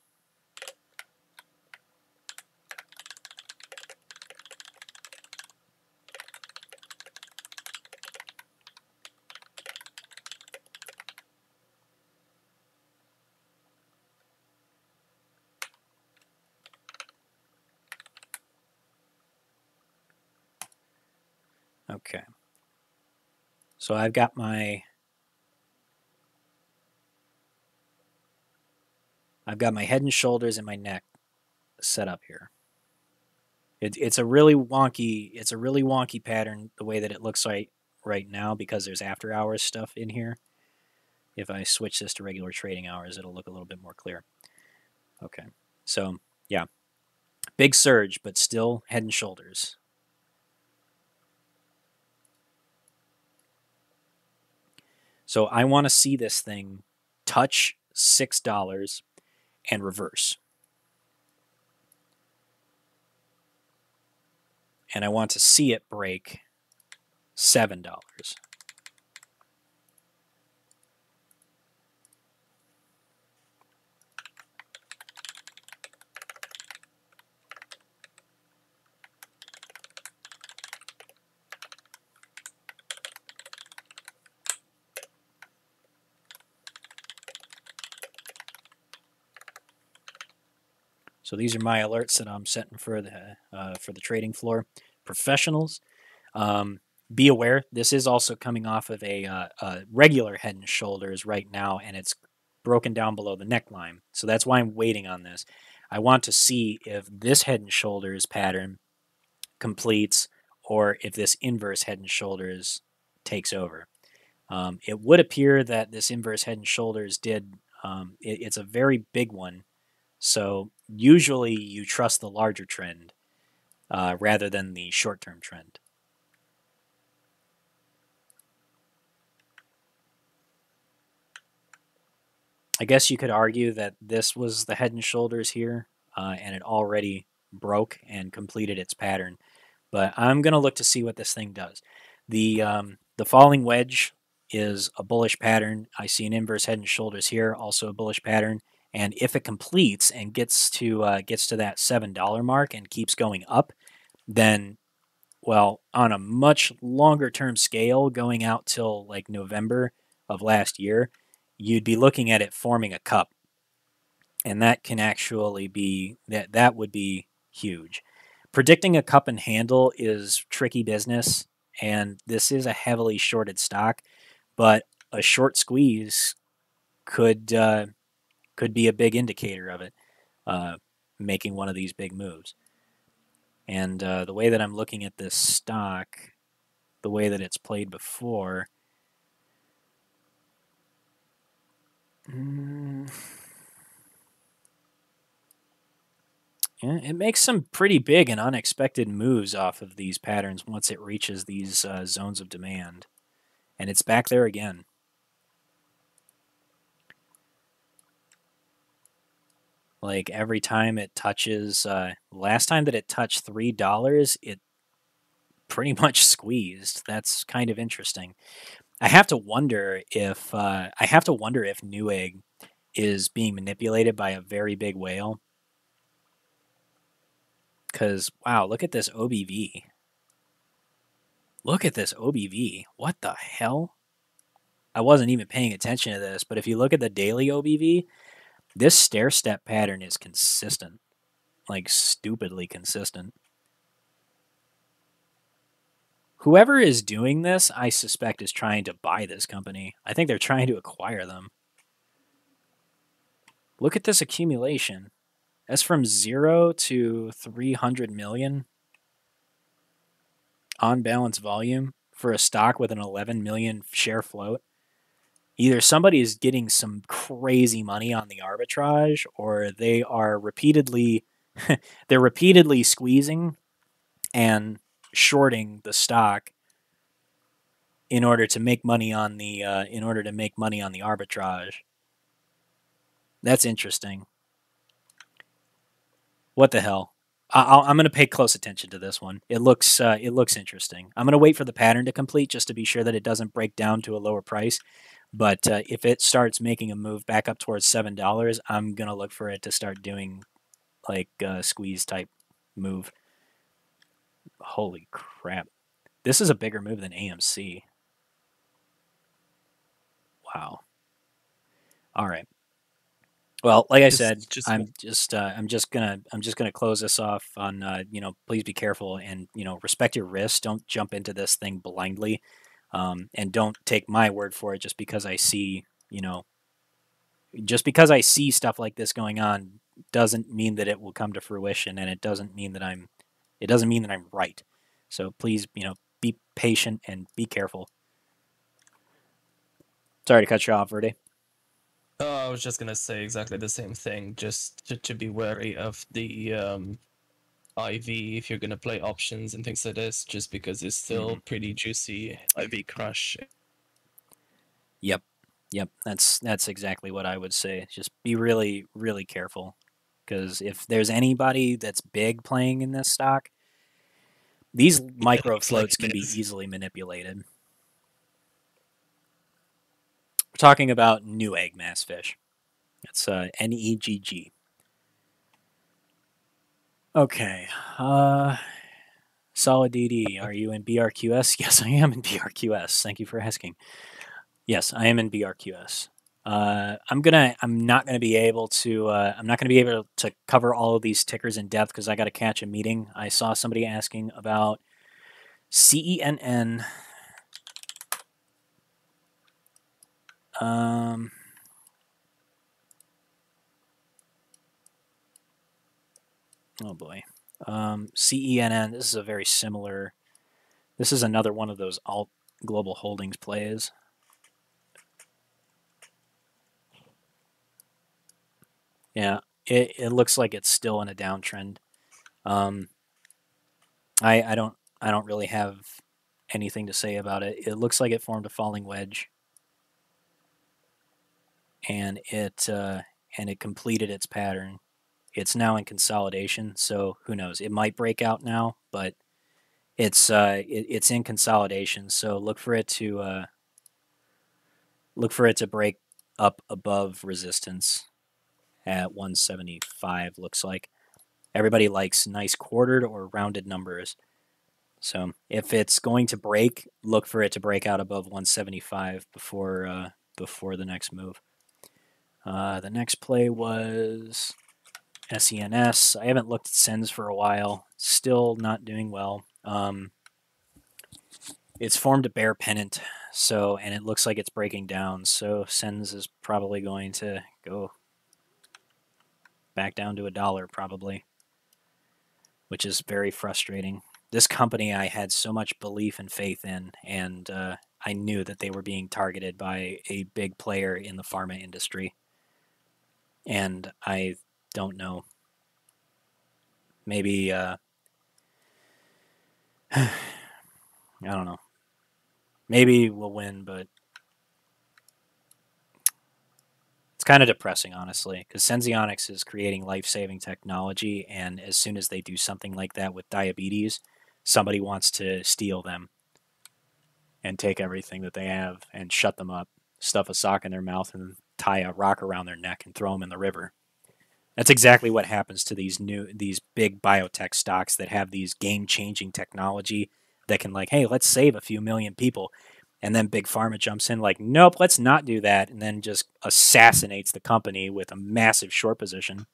Okay. So I've got my head and shoulders and my neck set up here. It's a really wonky pattern the way that it looks like right now, because there's after hours stuff in here. If I switch this to regular trading hours, it'll look a little bit more clear. Okay, so yeah, big surge, but still head and shoulders. So I want to see this thing touch $6. And reverse. And I want to see it break $7. So these are my alerts that I'm setting for the trading floor professionals. Be aware, this is also coming off of a regular head and shoulders right now, and it's broken down below the neckline. So that's why I'm waiting on this. I want to see if this head and shoulders pattern completes, or if this inverse head and shoulders takes over. It would appear that this inverse head and shoulders did. It's a very big one. So usually you trust the larger trend rather than the short-term trend. I guess you could argue that this was the head and shoulders here, and it already broke and completed its pattern. But I'm going to look to see what this thing does. The falling wedge is a bullish pattern. I see an inverse head and shoulders here, also a bullish pattern. And if it completes and gets to that $7 mark and keeps going up, then, well, on a much longer term scale, going out till like November of last year, you'd be looking at it forming a cup. And that can actually be, that would be huge. Predicting a cup and handle is tricky business, and this is a heavily shorted stock, but a short squeeze could be a big indicator of it making one of these big moves. And the way that I'm looking at this stock, the way that it's played before, yeah, it makes some pretty big and unexpected moves off of these patterns once it reaches these zones of demand. And it's back there again. Like every time it touches, last time that it touched $3, it pretty much squeezed. That's kind of interesting. I have to wonder if Newegg is being manipulated by a very big whale. Because, wow, look at this OBV. Look at this OBV. What the hell? I wasn't even paying attention to this, but if you look at the daily OBV, this stair-step pattern is consistent. Like, stupidly consistent. Whoever is doing this, I suspect, is trying to buy this company. I think they're trying to acquire them. Look at this accumulation. That's from 0 to 300 million on balance volume for a stock with an 11 million share float. Either somebody is getting some crazy money on the arbitrage, or they are repeatedly squeezing and shorting the stock in order to make money on the arbitrage. That's interesting. What the hell? I'm going to pay close attention to this one. It looks interesting. I'm going to wait for the pattern to complete just to be sure that it doesn't break down to a lower price. But if it starts making a move back up towards $7, I'm going to look for it to start doing like a squeeze type move. Holy crap. This is a bigger move than AMC. Wow. All right. Well, like I said, I'm just gonna close this off on you know, please be careful and, you know, respect your risk. Don't jump into this thing blindly, and don't take my word for it just because I see, you know, just because I see stuff like this going on doesn't mean that it will come to fruition, and it doesn't mean that I'm right. So please, you know, be patient and be careful. Sorry to cut you off, Verde. Oh, I was just gonna say exactly the same thing. Just to be wary of the IV if you're gonna play options and things like this, just because it's still pretty juicy IV crush. Yep, yep. That's exactly what I would say. Just be really, really careful, because if there's anybody that's big playing in this stock, these micro floats can be easily manipulated. Talking about Newegg mass fish. It's NEGG. Okay. Solid DD, are you in BRQS? Yes, I am in BRQS. Thank you for asking. Yes, I am in BRQS. I'm not going to be able to cover all of these tickers in depth because I got to catch a meeting. I saw somebody asking about CENN. Oh boy. CENN, this is a very similar, this is another one of those alt global holdings plays. Yeah, it looks like it's still in a downtrend. I don't really have anything to say about it. It looks like it formed a falling wedge. and it completed its pattern. It's now in consolidation, so who knows? It might break out now, but it's in consolidation. So look for it to break up above resistance at 175. Looks like everybody likes nice quartered or rounded numbers. So if it's going to break, look for it to break out above 175 before the next move. The next play was SENS. I haven't looked at SENS for a while. Still not doing well. It's formed a bear pennant, so, and it looks like it's breaking down. So SENS is probably going to go back down to $1 probably, which is very frustrating. This company I had so much belief and faith in, and I knew that they were being targeted by a big player in the pharma industry. And I don't know. Maybe, I don't know. Maybe we'll win, but it's kind of depressing, honestly, because Senseonics is creating life-saving technology, and as soon as they do something like that with diabetes, somebody wants to steal them and take everything that they have and shut them up, stuff a sock in their mouth, and tie a rock around their neck and throw them in the river. That's exactly what happens to these big biotech stocks that have these game-changing technology that can, like, hey, let's save a few million people. And then Big Pharma jumps in like, nope, let's not do that. And then just assassinates the company with a massive short position.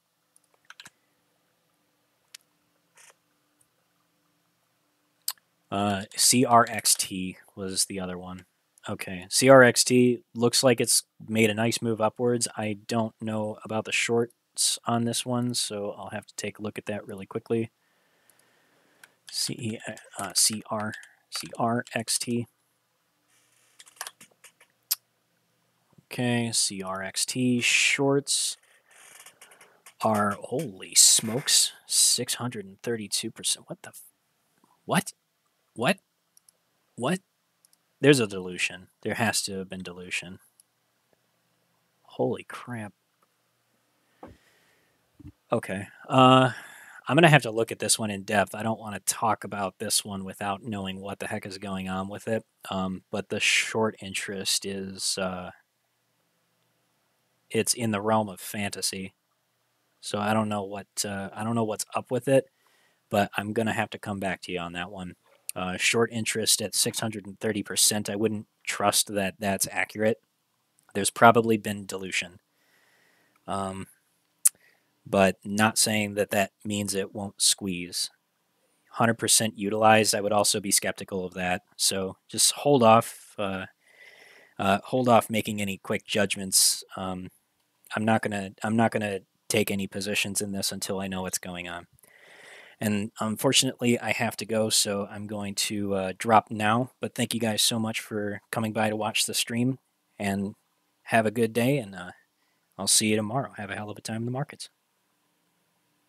CRXT was the other one. Okay, CRXT looks like it's made a nice move upwards. I don't know about the shorts on this one, so I'll have to take a look at that really quickly. CRXT. Okay, CRXT shorts are, holy smokes, 632%. What the? What? There's a dilution. There has to have been dilution. Holy crap. Okay, I'm going to have to look at this one in depth. I don't want to talk about this one without knowing what the heck is going on with it. But the short interest is... it's in the realm of fantasy, so I don't know what I don't know what's up with it, but I'm gonna have to come back to you on that one. Short interest at 630%. I wouldn't trust that that's accurate. There's probably been dilution, but not saying that that means it won't squeeze. 100% utilized. I would also be skeptical of that. So just hold off. Hold off making any quick judgments. I'm not gonna take any positions in this until I know what's going on. And unfortunately, I have to go, so I'm going to drop now. But thank you guys so much for coming by to watch the stream, and have a good day. And I'll see you tomorrow. Have a hell of a time in the markets.